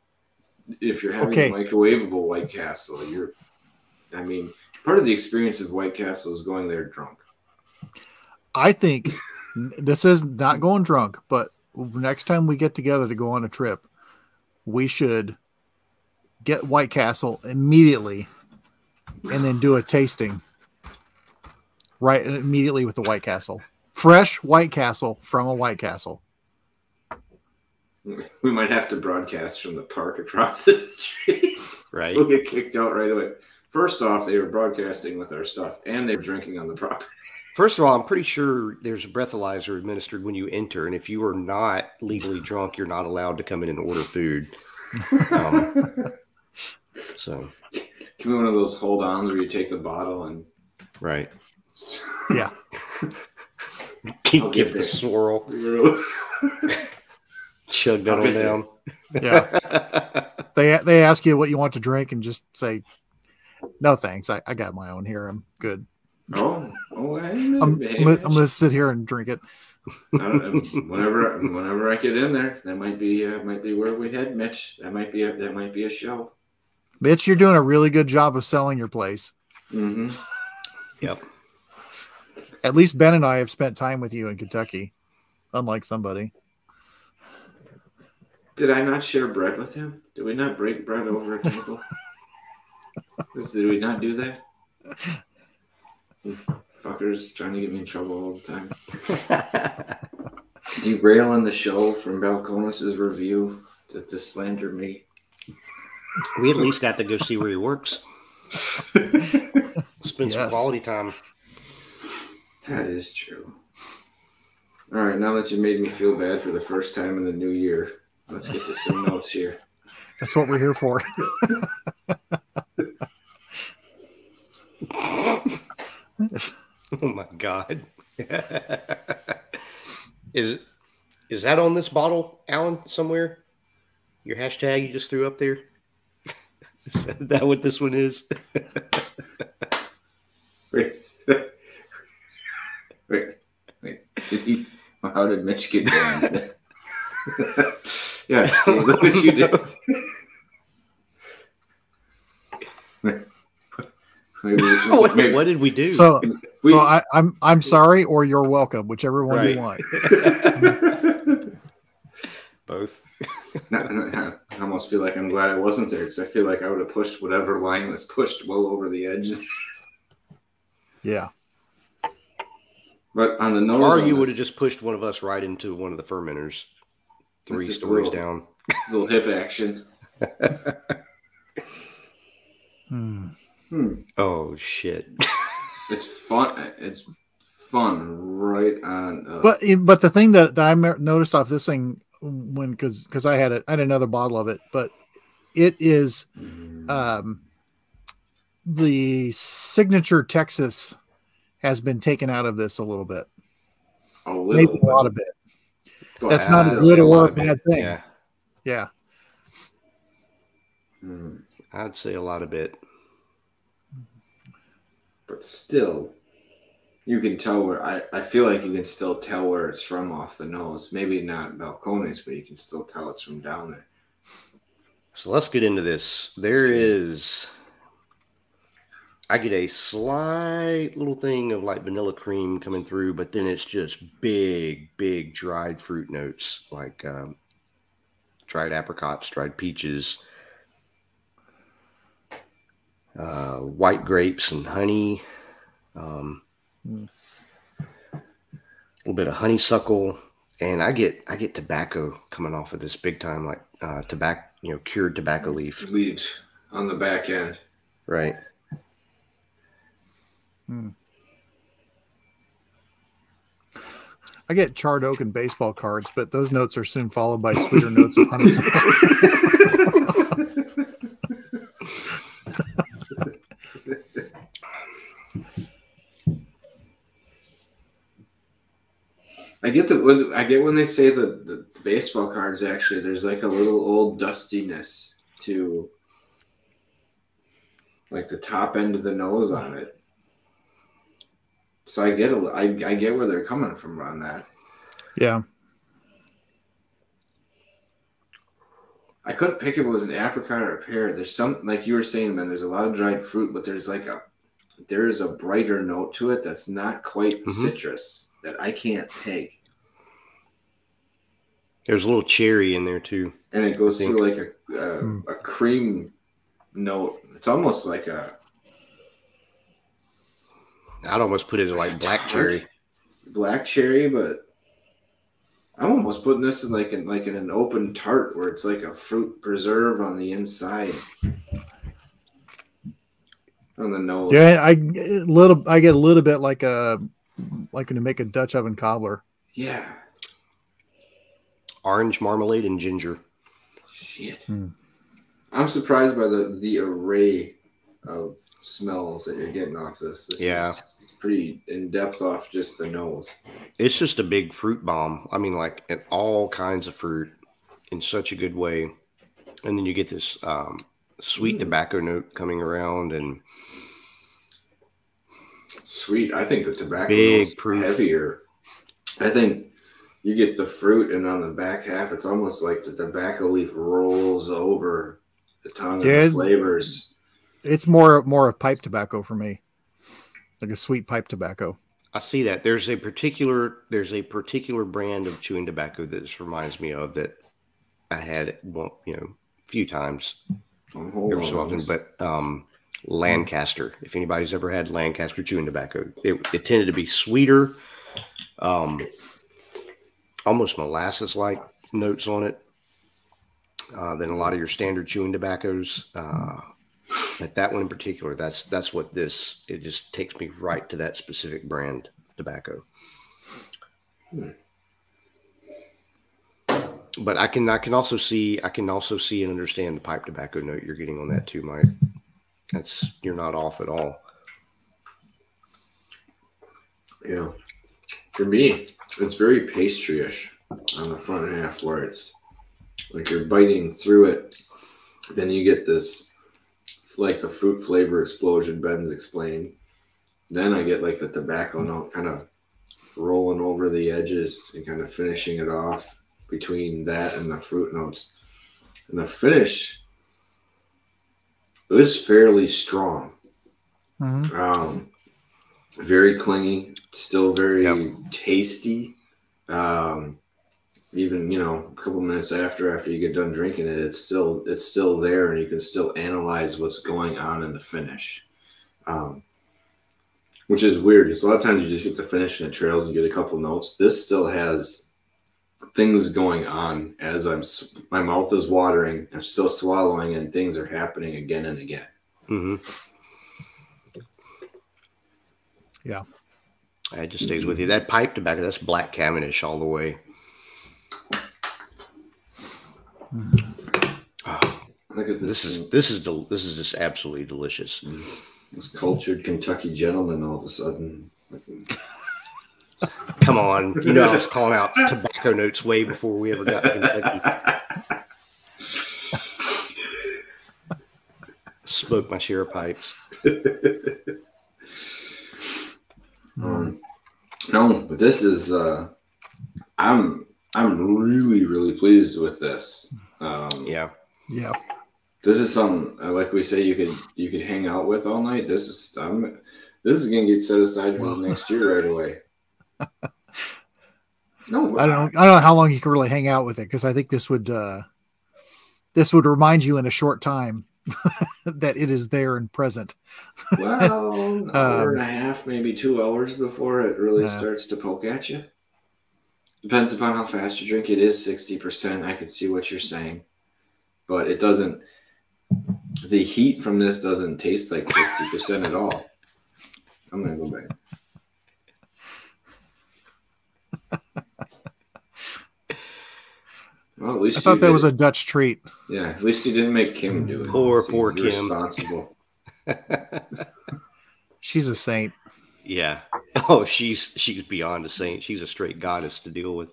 If you're having okay. a microwavable White Castle, you're – I mean – part of the experience of White Castle is going there drunk. I think this is not going drunk, but next time we get together to go on a trip, we should get White Castle immediately and then do a tasting right immediately with the White Castle. Fresh White Castle from a White Castle. We might have to broadcast from the park across the street. Right. We'll get kicked out right away. First off, they were broadcasting with our stuff, and they were drinking on the property. First of all, I'm pretty sure there's a breathalyzer administered when you enter, and if you are not legally drunk, you're not allowed to come in and order food. Um, so, give me one of those hold-ons where you take the bottle and right, yeah, keep give the swirl, chug that on down. Yeah, they they ask you what you want to drink, and just say. no thanks. I, I got my own here. I'm good. Oh, oh I'm, I'm, I'm gonna sit here and drink it. I don't know. Whenever, whenever I get in there, that might be, uh, might be where we head, Mitch. That might be, a, that might be a show. Mitch, you're doing a really good job of selling your place. Mm-hmm. Yep. At least Ben and I have spent time with you in Kentucky, unlike somebody. Did I not share bread with him? Did we not break bread over a table? Did we not do that? Fuckers trying to get me in trouble all the time. Derailing the show from Balcones' review to, to slander me. We at least got to go see where he works. Spend yes. some quality time. That is true. All right, now that you made me feel bad for the first time in the new year, let's get to some notes here. That's what we're here for. Oh my God. Is is that on this bottle, Alan, somewhere? Your hashtag you just threw up there? Is that what this one is? Wait, wait, wait. Did he, how did Mitch get down? Yeah, see, look what you did. Wait. What, maybe, what did we do? So, we, so I, I'm I'm sorry, or you're welcome, whichever one right. you want. Both. No, no, I almost feel like I'm glad I wasn't there because I feel like I would have pushed whatever line was pushed well over the edge. Yeah. But on the nose, or you would have just pushed one of us right into one of the fermenters, three stories little, down. Little hip action. hmm. Hmm. Oh shit! It's fun. It's fun, right on. Uh, but but the thing that, that I noticed off this thing when because because I had it, I had another bottle of it, but it is um, the signature Texas has been taken out of this a little bit, a little maybe bit. a lot of it. Well, That's I not a good or a bad thing. Yeah. yeah. Hmm. I'd say a lot of it. But still, you can tell where I, I feel like you can still tell where it's from off the nose. Maybe not Balcones, but you can still tell it's from down there. So let's get into this. There is, I get a slight little thing of like vanilla cream coming through, but then it's just big, big dried fruit notes like um, dried apricots, dried peaches. Uh, white grapes and honey, um, mm. a little bit of honeysuckle, and I get I get tobacco coming off of this big time, like uh, tobacco, you know, cured tobacco leaf leaves on the back end, right? Mm. I get charred oak and baseball cards, but those notes are soon followed by sweeter notes of honeysuckle. I get the I get when they say the, the baseball cards. Actually, there's like a little old dustiness to like the top end of the nose on it. So I get a, I, I get where they're coming from on that. Yeah. I couldn't pick if it was an apricot or a pear. There's some, like you were saying, man. There's a lot of dried fruit, but there's like a there is a brighter note to it that's not quite mm-hmm. citrus. That I can't take. There's a little cherry in there too, and it goes through like a a, mm. a cream note. It's almost like a. I'd almost put it like black cherry. Black cherry, but I'm almost putting this in like in like in an open tart where it's like a fruit preserve on the inside. On the nose, yeah, I little I get a little bit like a. Like to make a Dutch oven cobbler. Yeah. Orange marmalade and ginger. Shit. Mm. I'm surprised by the, the array of smells that you're getting off this. This yeah. is pretty in-depth off just the nose. It's just a big fruit bomb. I mean, like at all kinds of fruit in such a good way. And then you get this um, sweet tobacco note coming around and sweet. I think the tobacco is heavier. I think you get the fruit, and on the back half, it's almost like the tobacco leaf rolls over the tongue yeah, of the flavors. It's more more of pipe tobacco for me, like a sweet pipe tobacco. I see that. There's a particular there's a particular brand of chewing tobacco that this reminds me of that I had well, you know, a few times, oh, every so often, but um, Lancaster. If anybody's ever had Lancaster chewing tobacco, it, it tended to be sweeter. Um, almost molasses-like notes on it uh, than a lot of your standard chewing tobaccos. Uh, but that one in particular, that's that's what this, it just takes me right to that specific brand tobacco. Hmm. But I can I can also see I can also see and understand the pipe tobacco note you're getting on that too, Mike. That's you're not off at all. Yeah. For me, it's very pastry-ish on the front half where it's like you're biting through it. Then you get this, like the fruit flavor explosion Ben's explaining. Then I get like the tobacco note kind of rolling over the edges and kind of finishing it off between that and the fruit notes. And the finish, it was fairly strong. Mm-hmm. Um, very clingy, still very yep. tasty. Um, even, you know, a couple minutes after after you get done drinking it, it's still it's still there, and you can still analyze what's going on in the finish, um, which is weird. Because a lot of times you just get the finish and it trails, and you get a couple notes. This still has things going on as I'm my mouth is watering, I'm still swallowing, and things are happening again and again. Mm-hmm. Yeah, it just stays with you. That pipe tobacco, that's black Cavendish all the way. Oh, look at this! This is this is del this is just absolutely delicious. This cultured Kentucky gentleman, all of a sudden. Come on, you know I was calling out tobacco notes way before we ever got to Kentucky. Smoke my share of pipes. Um, no, but this is uh, I'm I'm really really pleased with this. Um, yeah, yeah. This is something uh, like we say you could you could hang out with all night. This is I'm, this is gonna get set aside for the next year right away. No, I don't I don't know how long you can really hang out with it, because I think this would uh, this would remind you in a short time that it is there and present. Well, an hour um, and a half, maybe two hours before it really uh, starts to poke at you. Depends upon how fast you drink. It is sixty percent. I can see what you're saying. But it doesn't, the heat from this doesn't taste like sixty percent at all. I'm going to go back. Well, at least I thought that was a Dutch treat. Yeah, at least you didn't make Kim do it. Poor, so poor Kim. Responsible. She's a saint. Yeah. Oh, she's she's beyond a saint. She's a straight goddess to deal with.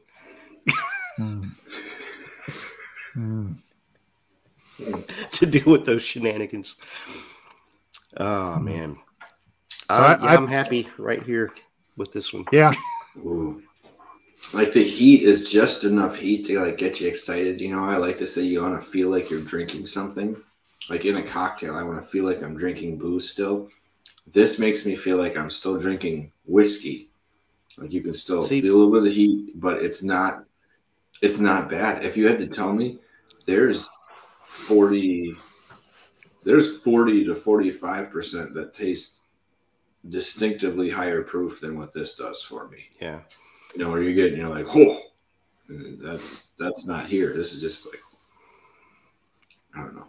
Mm. Mm. To deal with those shenanigans. Oh man. So I, I, yeah, I, I'm happy right here with this one. Yeah. Ooh. Like the heat is just enough heat to like get you excited. You know, I like to say you want to feel like you're drinking something. Like in a cocktail, I want to feel like I'm drinking booze still. This makes me feel like I'm still drinking whiskey. Like you can still See, feel a little bit of heat, but it's not it's not bad. If you had to tell me there's forty there's forty to forty-five percent that tastes distinctively higher proof than what this does for me. Yeah. You know, where you get, you know, like, oh, that's that's not here. This is just like, I don't know.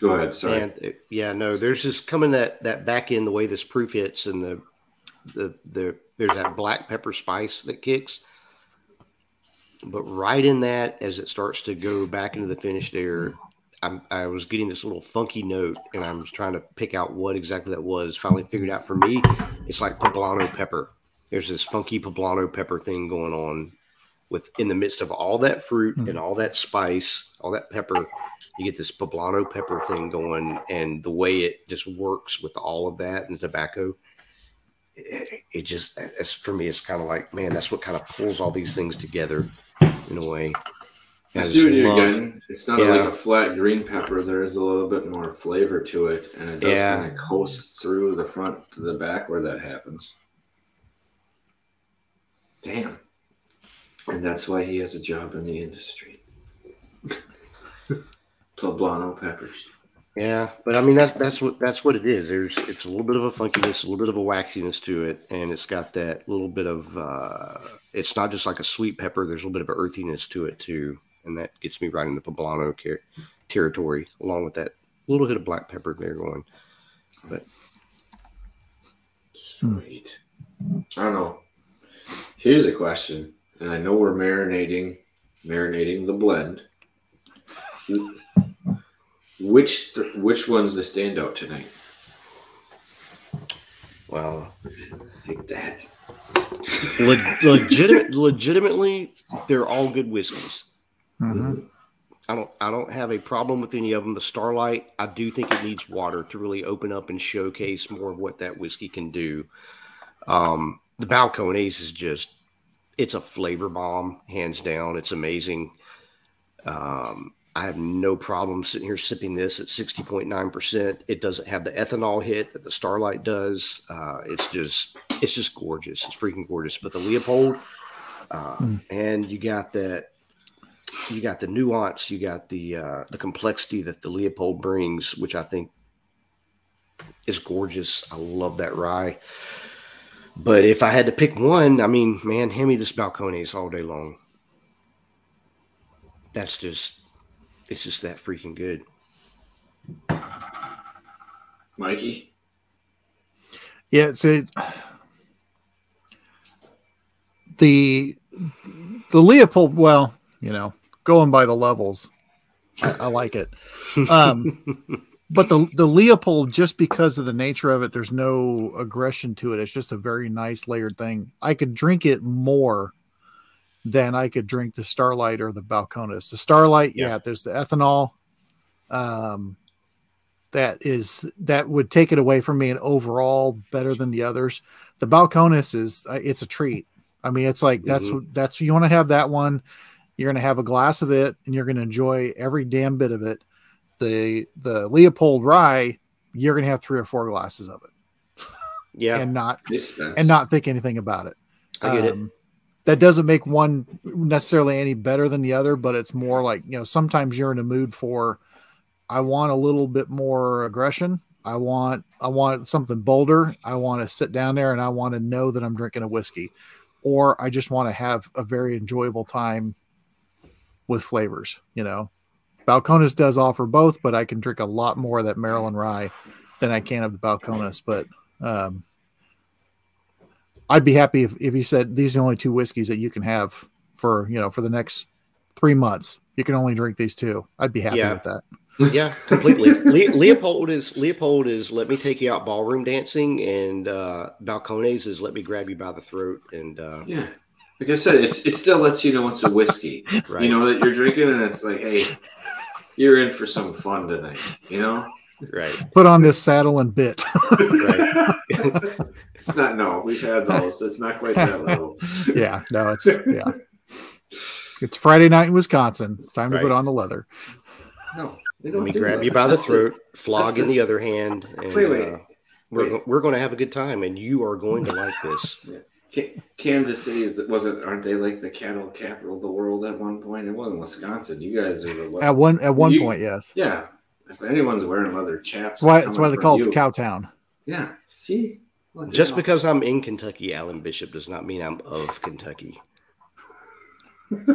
Go ahead. Sorry. And, yeah, no. There's just coming that that back end, the way this proof hits, and the the the there's that black pepper spice that kicks. But right in that, as it starts to go back into the finish, there, I'm, I was getting this little funky note, and I'm trying to pick out what exactly that was. Finally figured out for me, it's like poblano pepper. There's this funky poblano pepper thing going on with in the midst of all that fruit mm. and all that spice, all that pepper, you get this poblano pepper thing going, and the way it just works with all of that and the tobacco, it, it just, it's, for me, it's kind of like, man, that's what kind of pulls all these things together in a way. I see what you're getting. It's not yeah. like a flat green pepper. There is a little bit more flavor to it, and it does yeah. kind of coast through the front to the back where that happens. Damn. And that's why he has a job in the industry. Poblano peppers. Yeah, but I mean that's that's what that's what it is. There's it's a little bit of a funkiness, a little bit of a waxiness to it, and it's got that little bit of uh, it's not just like a sweet pepper. There's a little bit of earthiness to it too. And that gets me right in the poblano territory, along with that little bit of black pepper there going. But sweet. I don't know. Here's a question, and I know we're marinating, marinating the blend. Which th which one's the standout tonight? Well, take that. Leg legitimate, legitimately, they're all good whiskeys. Mm-hmm. I don't. I don't have a problem with any of them. The Starlight, I do think it needs water to really open up and showcase more of what that whiskey can do. Um, the Balcones is just, it's a flavor bomb, hands down. It's amazing. Um, I have no problem sitting here sipping this at sixty point nine percent. It doesn't have the ethanol hit that the Starlight does. Uh, it's just, it's just gorgeous. It's freaking gorgeous. But the Leopold, uh, mm. and you got that. You got the nuance, you got the uh, the complexity that the Leopold brings, which I think is gorgeous. I love that rye. But if I had to pick one, I mean, man, hand me this Balcones all day long. That's just, it's just that freaking good. Mikey? Yeah, it's a, the, the Leopold, well, you know, going by the levels, I, I like it. Um, but the the Leopold, just because of the nature of it, there's no aggression to it. It's just a very nice layered thing. I could drink it more than I could drink the Starlight or the Balcones. The Starlight, yeah, yeah there's the ethanol. Um, that is that would take it away from me, and overall better than the others. The Balcones is it's a treat. I mean, it's like that's mm-hmm. that's you want to have that one. You're going to have a glass of it and you're going to enjoy every damn bit of it. The, the Leopold rye, you're going to have three or four glasses of it. Yeah. and not, and not think anything about it. I get um, it. That doesn't make one necessarily any better than the other, but it's more like, you know, sometimes you're in a mood for, I want a little bit more aggression. I want, I want something bolder. I want to sit down there and I want to know that I'm drinking a whiskey, or I just want to have a very enjoyable time with flavors. You know, Balcones does offer both, but I can drink a lot more of that Maryland rye than I can of the Balcones. But um, I'd be happy if, if you said these are the only two whiskeys that you can have for, you know, for the next three months, you can only drink these two. I'd be happy yeah. with that. Yeah, completely. Le Leopold is Leopold is let me take you out ballroom dancing, and uh, Balcones is let me grab you by the throat. And uh, yeah. Like I said, it's, it still lets you know it's a whiskey, right. You know, that you're drinking, and it's like, hey, you're in for some fun tonight, you know? Right. Put on this saddle and bit. Right. It's not, no, we've had those. It's not quite that level. Yeah, no, it's, yeah. It's Friday night in Wisconsin. It's time to right. put on the leather. No, they don't. Let me do grab leather. You by the throat, that's flog in the other hand. And, wait, wait. Uh, we're, wait. We're going to have a good time, and you are going to like this. Yeah. Kansas City is wasn't aren't they like the cattle capital of the world at one point? It wasn't Wisconsin. You guys are the at one at one you, point, yes. Yeah, if anyone's wearing leather chaps, why that's why they call it Cowtown. Yeah, see, well, just because I'm in Kentucky, Alan Bishop, does not mean I'm of Kentucky. He's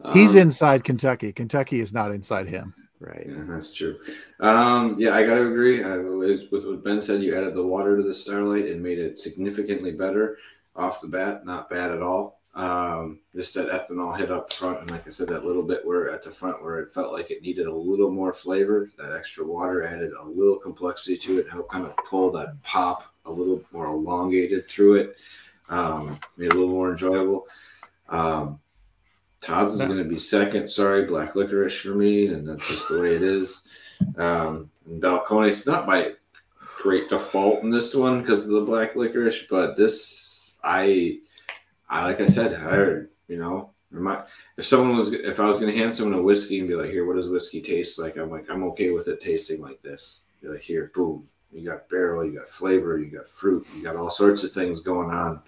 um, inside Kentucky. Kentucky is not inside him. Right. Yeah, that's true. Um, yeah, I got to agree. I, with what Ben said, you added the water to the Starlight and made it significantly better off the bat. Not bad at all. Um, just that ethanol hit up front. And like I said, that little bit where at the front where it felt like it needed a little more flavor, that extra water added a little complexity to it, helped kind of pull that pop a little more elongated through it, um, made it a little more enjoyable. Um, Todd's is going to be second. Sorry, black licorice for me, and that's just the way it is. Um, Balcones, not by great default in this one because of the black licorice, but this, I, I like I said, I, you know, remind, if someone was, if I was going to hand someone a whiskey and be like, here, what does whiskey taste like? I'm like, I'm okay with it tasting like this. You're like, here, boom, you got barrel, you got flavor, you got fruit, you got all sorts of things going on,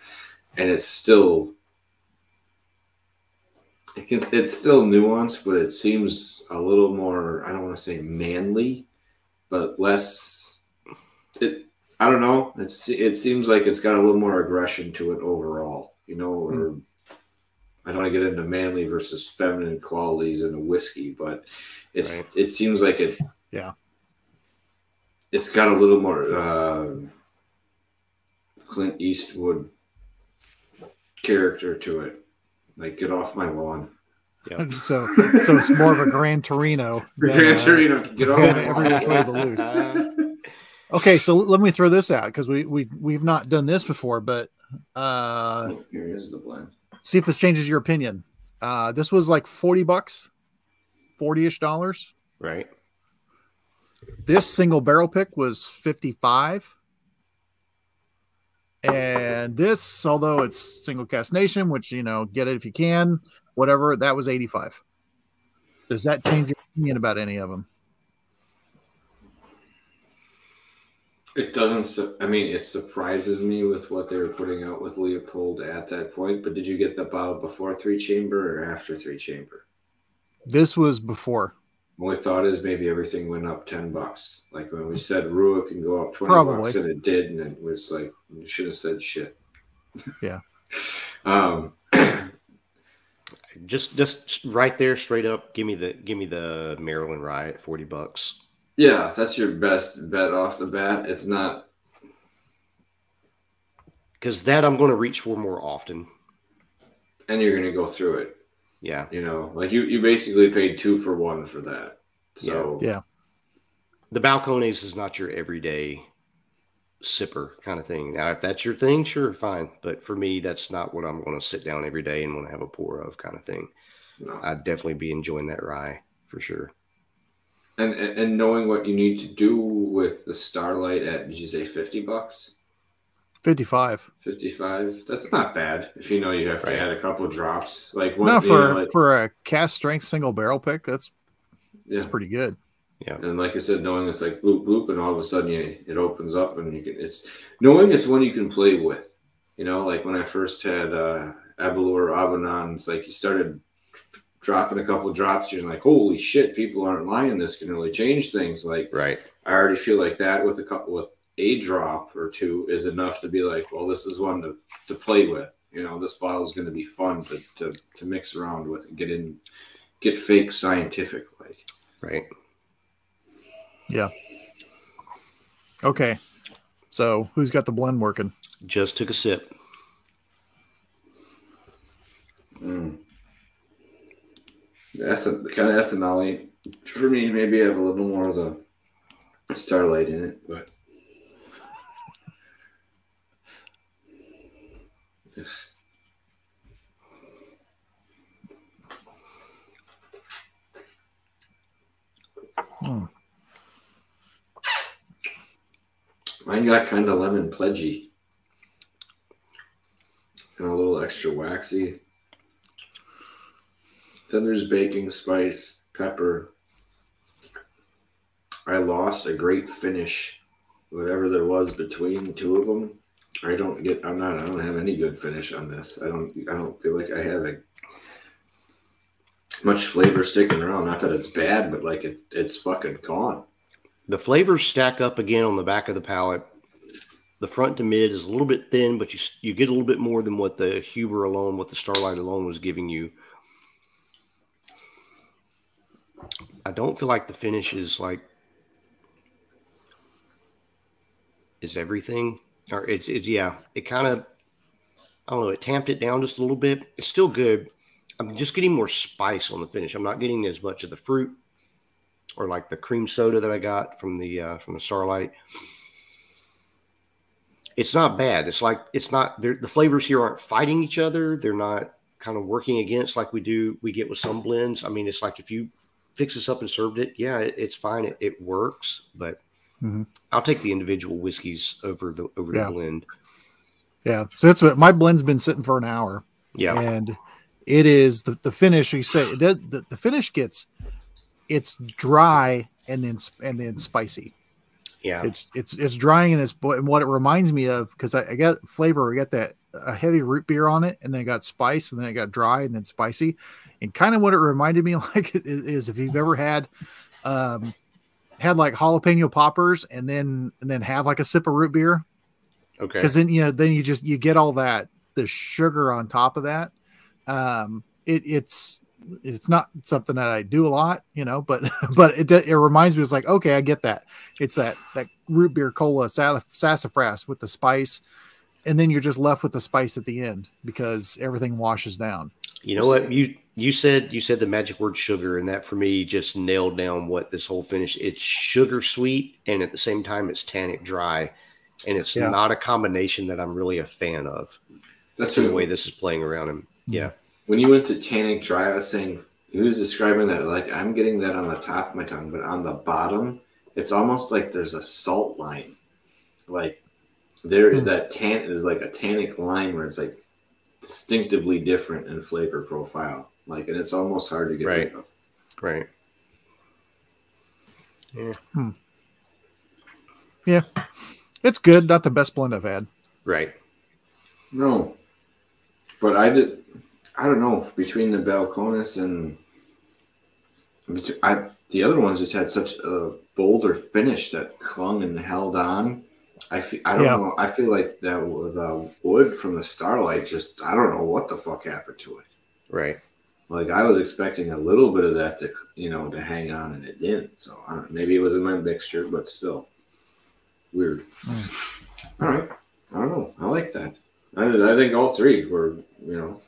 and it's still. It can, it's still nuanced, but it seems a little more, I don't want to say manly, but less, it, I don't know. It's, it seems like it's got a little more aggression to it overall, you know, or mm. I don't want to get into manly versus feminine qualities in a whiskey, but it's, right. it seems like it, yeah, it's got a little more uh, Clint Eastwood character to it. Like, get off my lawn. Yep. so so it's more of a Gran Torino. Than, Gran Torino, uh, get off my lawn. Every which way to lose. Uh, okay, so let me throw this out because we, we, we've not done this before, but uh, oh, here is the blend. See if this changes your opinion. Uh, this was like forty bucks, forty-ish dollars. Right. This single barrel pick was fifty-five. And this, although it's Single Cask Nation, which, you know, get it if you can, whatever, that was eighty-five. Does that change your opinion about any of them? It doesn't. I mean, it surprises me with what they were putting out with Leopold at that point. But did you get the bottle before three chamber or after three chamber? This was before. My thought is maybe everything went up ten bucks. Like when we said Rua can go up twenty Probably. bucks, and it did, and it was like you should have said shit. Yeah. um, just just right there, straight up. Give me the give me the Maryland Rye at forty bucks. Yeah, that's your best bet off the bat. It's not because that I'm going to reach for more often, and you're going to go through it. Yeah. You know, like you, you basically paid two for one for that. So yeah. yeah. The Balcones is not your everyday sipper kind of thing. Now, if that's your thing, sure, fine. But for me, that's not what I'm going to sit down every day and want to have a pour of kind of thing. No. I'd definitely be enjoying that rye for sure. And, and and knowing what you need to do with the Starlight at, did you say fifty bucks? Fifty-five. Fifty-five. That's not bad if you know you have right. to add a couple drops. Like one no, for you know, like, for a cast strength single barrel pick, that's yeah. that's pretty good. Yeah. And like I said, knowing it's like bloop bloop, and all of a sudden you, it opens up, and you can it's knowing it's one you can play with. You know, like when I first had uh, Abalur Abanon, it's like you started dropping a couple drops, you're like, holy shit, people aren't lying. This can really change things. Like right. I already feel like that with a couple with. A drop or two is enough to be like, well, this is one to, to play with. You know, this bottle is going to be fun to, to, to mix around with and get in, get fake scientific. Like, right. Yeah. Okay. So who's got the blend working? Just took a sip. Mm. The, eth the kind of ethanol-y. For me, maybe I have a little more of the Starlight in it, but. Hmm. Mine got kind of lemon pledgy and a little extra waxy. Then there's baking spice, pepper. I lost a great finish, whatever there was between the two of them. I don't get. I'm not. I don't have any good finish on this. I don't. I don't feel like I have a much flavor sticking around. Not that it's bad, but like it, it's fucking gone. The flavors stack up again on the back of the palate. The front to mid is a little bit thin, but you you get a little bit more than what the Huber alone, what the Starlight alone was giving you. I don't feel like the finish is like is everything. Or it, it, yeah, it kind of, I don't know, it tamped it down just a little bit. It's still good. I'm just getting more spice on the finish. I'm not getting as much of the fruit or like the cream soda that I got from the uh, from the Starlight. It's not bad. It's like, it's not, the flavors here aren't fighting each other. They're not kind of working against like we do, we get with some blends. I mean, it's like if you fix this up and served it, yeah, it, it's fine. It, it works, but mm-hmm. I'll take the individual whiskeys over the, over yeah. the blend. Yeah. So that's what my blend's been sitting for an hour. Yeah. And it is the, the finish. You say it does, the, the finish gets, it's dry and then, and then spicy. Yeah. It's, it's, it's drying in this, and what it reminds me of, cause I, I got flavor. We got that a heavy root beer on it, and then it got spice, and then it got dry and then spicy. And kind of what it reminded me like is, is if you've ever had, um, had like jalapeno poppers and then, and then have like a sip of root beer. Okay. Cause then, you know, then you just, you get all that, the sugar on top of that. Um, it, it's, it's not something that I do a lot, you know, but, but it, it reminds me, it's like, okay, I get that. It's that, that root beer cola sassafras with the spice. And then you're just left with the spice at the end because everything washes down. You know what you, you said, you said the magic word sugar, and that for me just nailed down what this whole finish. It's sugar sweet. And at the same time, it's tannic dry, and it's yeah. not a combination that I'm really a fan of. That's the way this is playing around him. Yeah. When you went to tannic dry, I was saying, he was describing that like I'm getting that on the top of my tongue, but on the bottom, it's almost like there's a salt line. Like there mm. that tan is like a tannic line where it's like distinctively different in flavor profile. Like, and it's almost hard to get right. rid of. Right. Yeah. Hmm. Yeah. It's good. Not the best blend I've had. Right. No. But I did. I don't know, between the Balcones and I, the other ones just had such a bolder finish that clung and held on. I, fe I don't yeah. know. I feel like that the wood from the Starlight just, I don't know what the fuck happened to it. Right. Like I was expecting a little bit of that to, you know, to hang on, and it didn't. So I don't know, maybe it was in my mixture, but still weird. Mm. All right. I don't know. I like that. I, I think all three were, you know,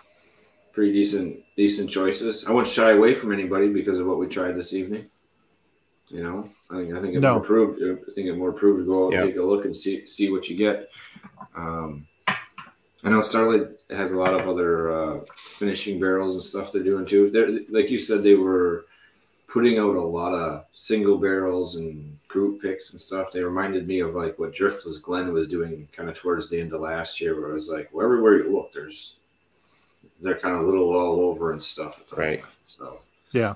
pretty decent, decent choices. I wouldn't shy away from anybody because of what we tried this evening. You know, I think I think it no. more proved. I think it more proved to go out, yep. take a look, and see see what you get. Um, I know Starlight has a lot of other uh, finishing barrels and stuff they're doing too. They're, like you said, they were putting out a lot of single barrels and group picks and stuff. They reminded me of like what Driftless Glen was doing kind of towards the end of last year, where it was like, well, everywhere you look, there's they're kind of little all over and stuff. At the right. Time. So, yeah.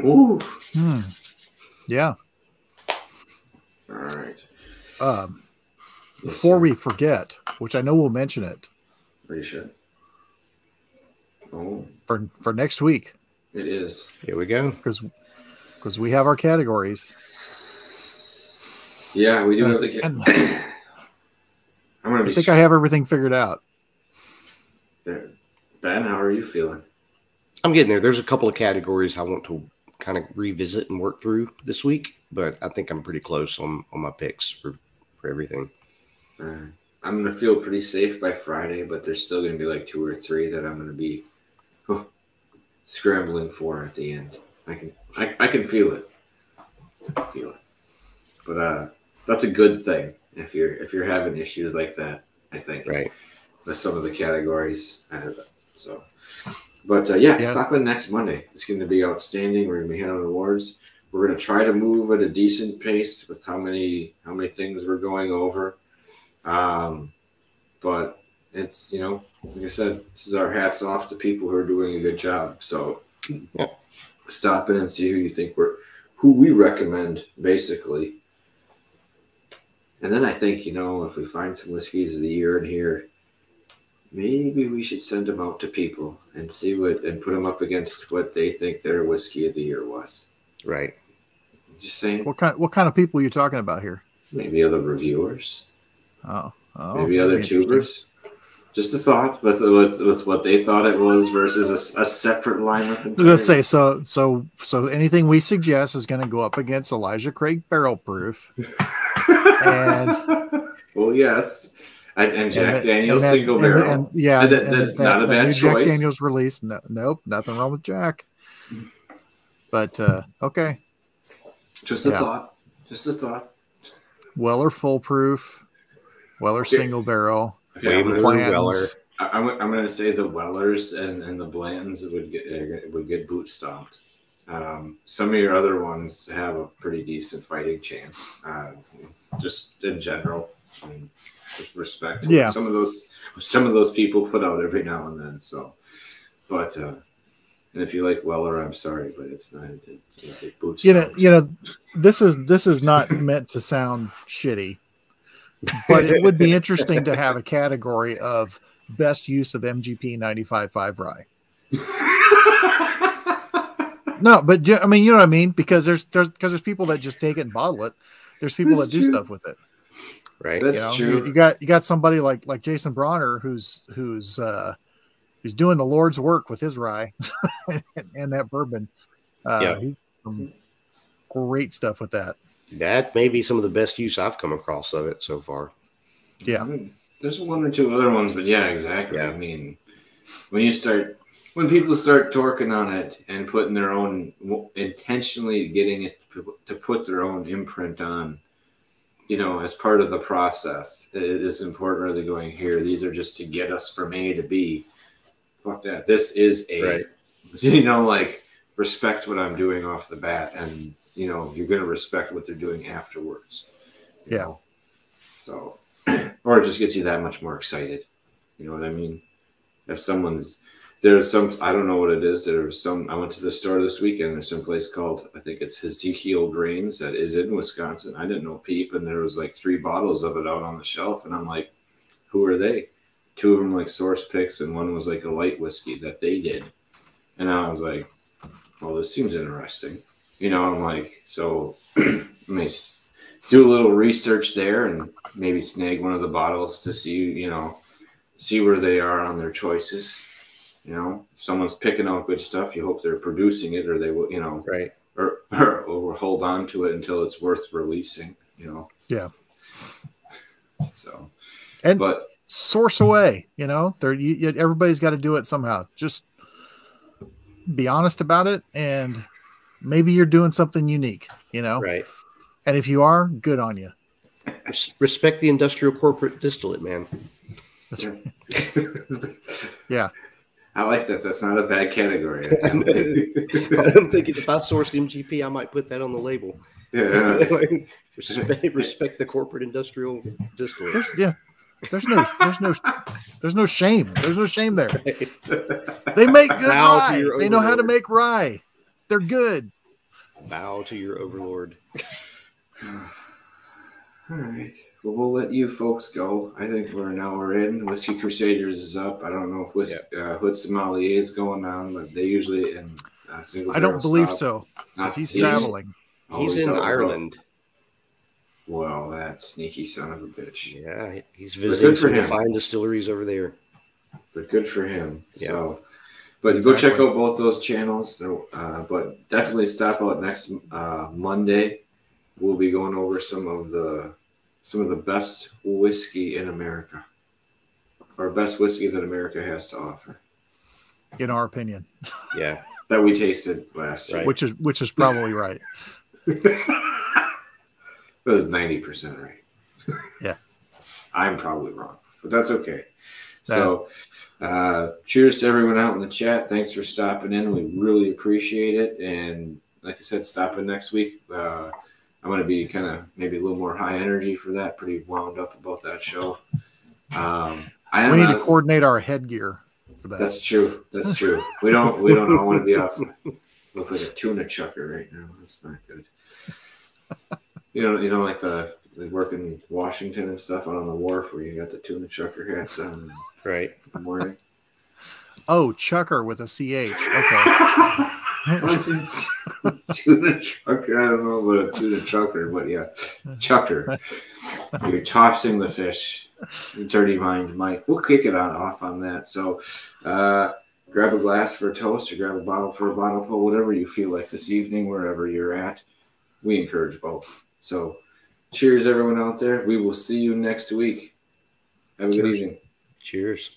Ooh. Mm. Yeah. All right. Um, yes, before sir. we forget, which I know we'll mention it. Are you sure? Oh. For, for next week. It is. Here we go. Because because we have our categories. Yeah, we do have the categories. I'm gonna be I think straight. I have everything figured out. There. Ben, how are you feeling? I'm getting there. There's a couple of categories I want to kind of revisit and work through this week, but I think I'm pretty close on, on my picks for, for everything. Uh, I'm going to feel pretty safe by Friday, but there's still going to be like two or three that I'm going to be huh, scrambling for at the end. I can I, I can feel it. I can feel it. But uh, that's a good thing if you're, if you're having issues like that, I think. Right. With some of the categories, I don't know. So, but uh, yeah, yeah, stop in next Monday. It's going to be outstanding. We're going to be handling awards. We're going to try to move at a decent pace with how many how many things we're going over. Um, but it's you know, like I said, this is our hats off to people who are doing a good job. So, yeah. Stop in and see who you think we're who we recommend basically. And then I think you know if we find some whiskeys of the year in here. Maybe we should send them out to people and see what, and put them up against what they think their whiskey of the year was. Right. Just saying. What kind? What kind of people are you talking about here? Maybe other reviewers. Oh. oh maybe other tubers. Just a thought with with with what they thought it was versus a, a separate lineup. Let's say so. So so anything we suggest is going to go up against Elijah Craig Barrel Proof. and well, yes. And, and Jack and, Daniels and that, single and barrel. And, and, yeah, and that, and that's that, not that, a bad that choice. Jack Daniels release. No, nope, nothing wrong with Jack. But uh, okay, just a yeah. thought. Just a thought. Weller full proof. Weller okay. single barrel. Okay, Weller. I'm I'm gonna say the Wellers and, and the Blantons would get would get boot stomped. Um, some of your other ones have a pretty decent fighting chance, uh, just in general. I mean, with respect, yeah. Some of those some of those people put out every now and then. So, but uh, and if you like Weller, I'm sorry, but it's not. It, it boot you know, you know, this is this is not meant to sound shitty, but it would be interesting to have a category of best use of M G P ninety-five point five rye. No, but I mean, you know what I mean? Because there's there's because there's people that just take it and bottle it. There's people That's that do true. stuff with it, right? That's you know, true. You, you got you got somebody like like Jason Bronner who's who's uh, who's doing the Lord's work with his rye and, and that bourbon. Uh, yeah, he's doing great stuff with that. That may be some of the best use I've come across of it so far. Yeah. There's one or two other ones, but yeah, exactly. Yeah. I mean, when you start, when people start torquing on it and putting their own, intentionally getting it to put their own imprint on, you know, as part of the process, it is important. Are they going here? These are just to get us from A to B. Fuck that. This is a, right. you know, like respect what I'm doing off the bat, and you know you're going to respect what they're doing afterwards. Yeah. Know? So. Or it just gets you that much more excited. You know what I mean? If someone's, there's some, I don't know what it is. There's some, I went to the store this weekend. There's some place called, I think it's Ezekiel Grains that is in Wisconsin. I didn't know peep. And there was like three bottles of it out on the shelf. And I'm like, who are they? Two of them like source picks. And one was like a light whiskey that they did. And I was like, well, this seems interesting. You know, I'm like, so my do a little research there and maybe snag one of the bottles to see, you know, see where they are on their choices. You know, if someone's picking out good stuff, you hope they're producing it or they will, you know, right. Or, or, or hold on to it until it's worth releasing, you know? Yeah. So, and but source away, you know, there, everybody's got to do it somehow. Just be honest about it. And maybe you're doing something unique, you know? Right. And if you are, good on you. Respect the industrial corporate distillate, man. That's right. Yeah. I like that. That's not a bad category. I'm thinking if I sourced M G P, I might put that on the label. Yeah. Like, respect, respect the corporate industrial distillate. There's, yeah. There's no, there's no, there's no shame. There's no shame there. Right. They make good Bow rye. They overlord. know how to make rye. They're good. Bow to your overlord. All right. Well, we'll let you folks go. I think we're an hour in. Whiskey Crusaders is up. I don't know if Whis yeah. uh, Hood Sommelier is going on, but they usually in uh, single. I don't believe stop. so. Not he's traveling. He's, he's in Ireland. Well. well, that sneaky son of a bitch. Yeah, he's visiting some fine distilleries over there. But good for him. Yeah. So, but exactly. Go check out both those channels. So, uh, but definitely stop out next uh, Monday. We'll be going over some of the some of the best whiskey in America, or best whiskey that America has to offer, in our opinion. Yeah, that we tasted last right. year, which is which is probably right. That was ninety percent right. Yeah, I'm probably wrong, but that's okay. So, uh, cheers to everyone out in the chat. Thanks for stopping in. We really appreciate it. And like I said, stop in next week. Uh, I'm going to be kind of maybe a little more high energy for that. Pretty wound up about that show. Um, I we need not, to coordinate our headgear for that. That's true. That's true. We don't. We don't all want to be off. Look like a tuna chucker right now. That's not good. You know. You know, like the they work in Washington and stuff out on the wharf where you got the tuna chucker hats on. Right. In the morning. Oh, chucker with a C H. Okay. Tuna chucker. I don't know about a tuna chucker, but yeah, chucker. You're tossing the fish. Dirty mind, Mike. We'll kick it on off on that. So, uh, grab a glass for a toast, or grab a bottle for a bottle full, whatever you feel like this evening, wherever you're at. We encourage both. So, cheers, everyone out there. We will see you next week. Have a cheers. good evening. Cheers.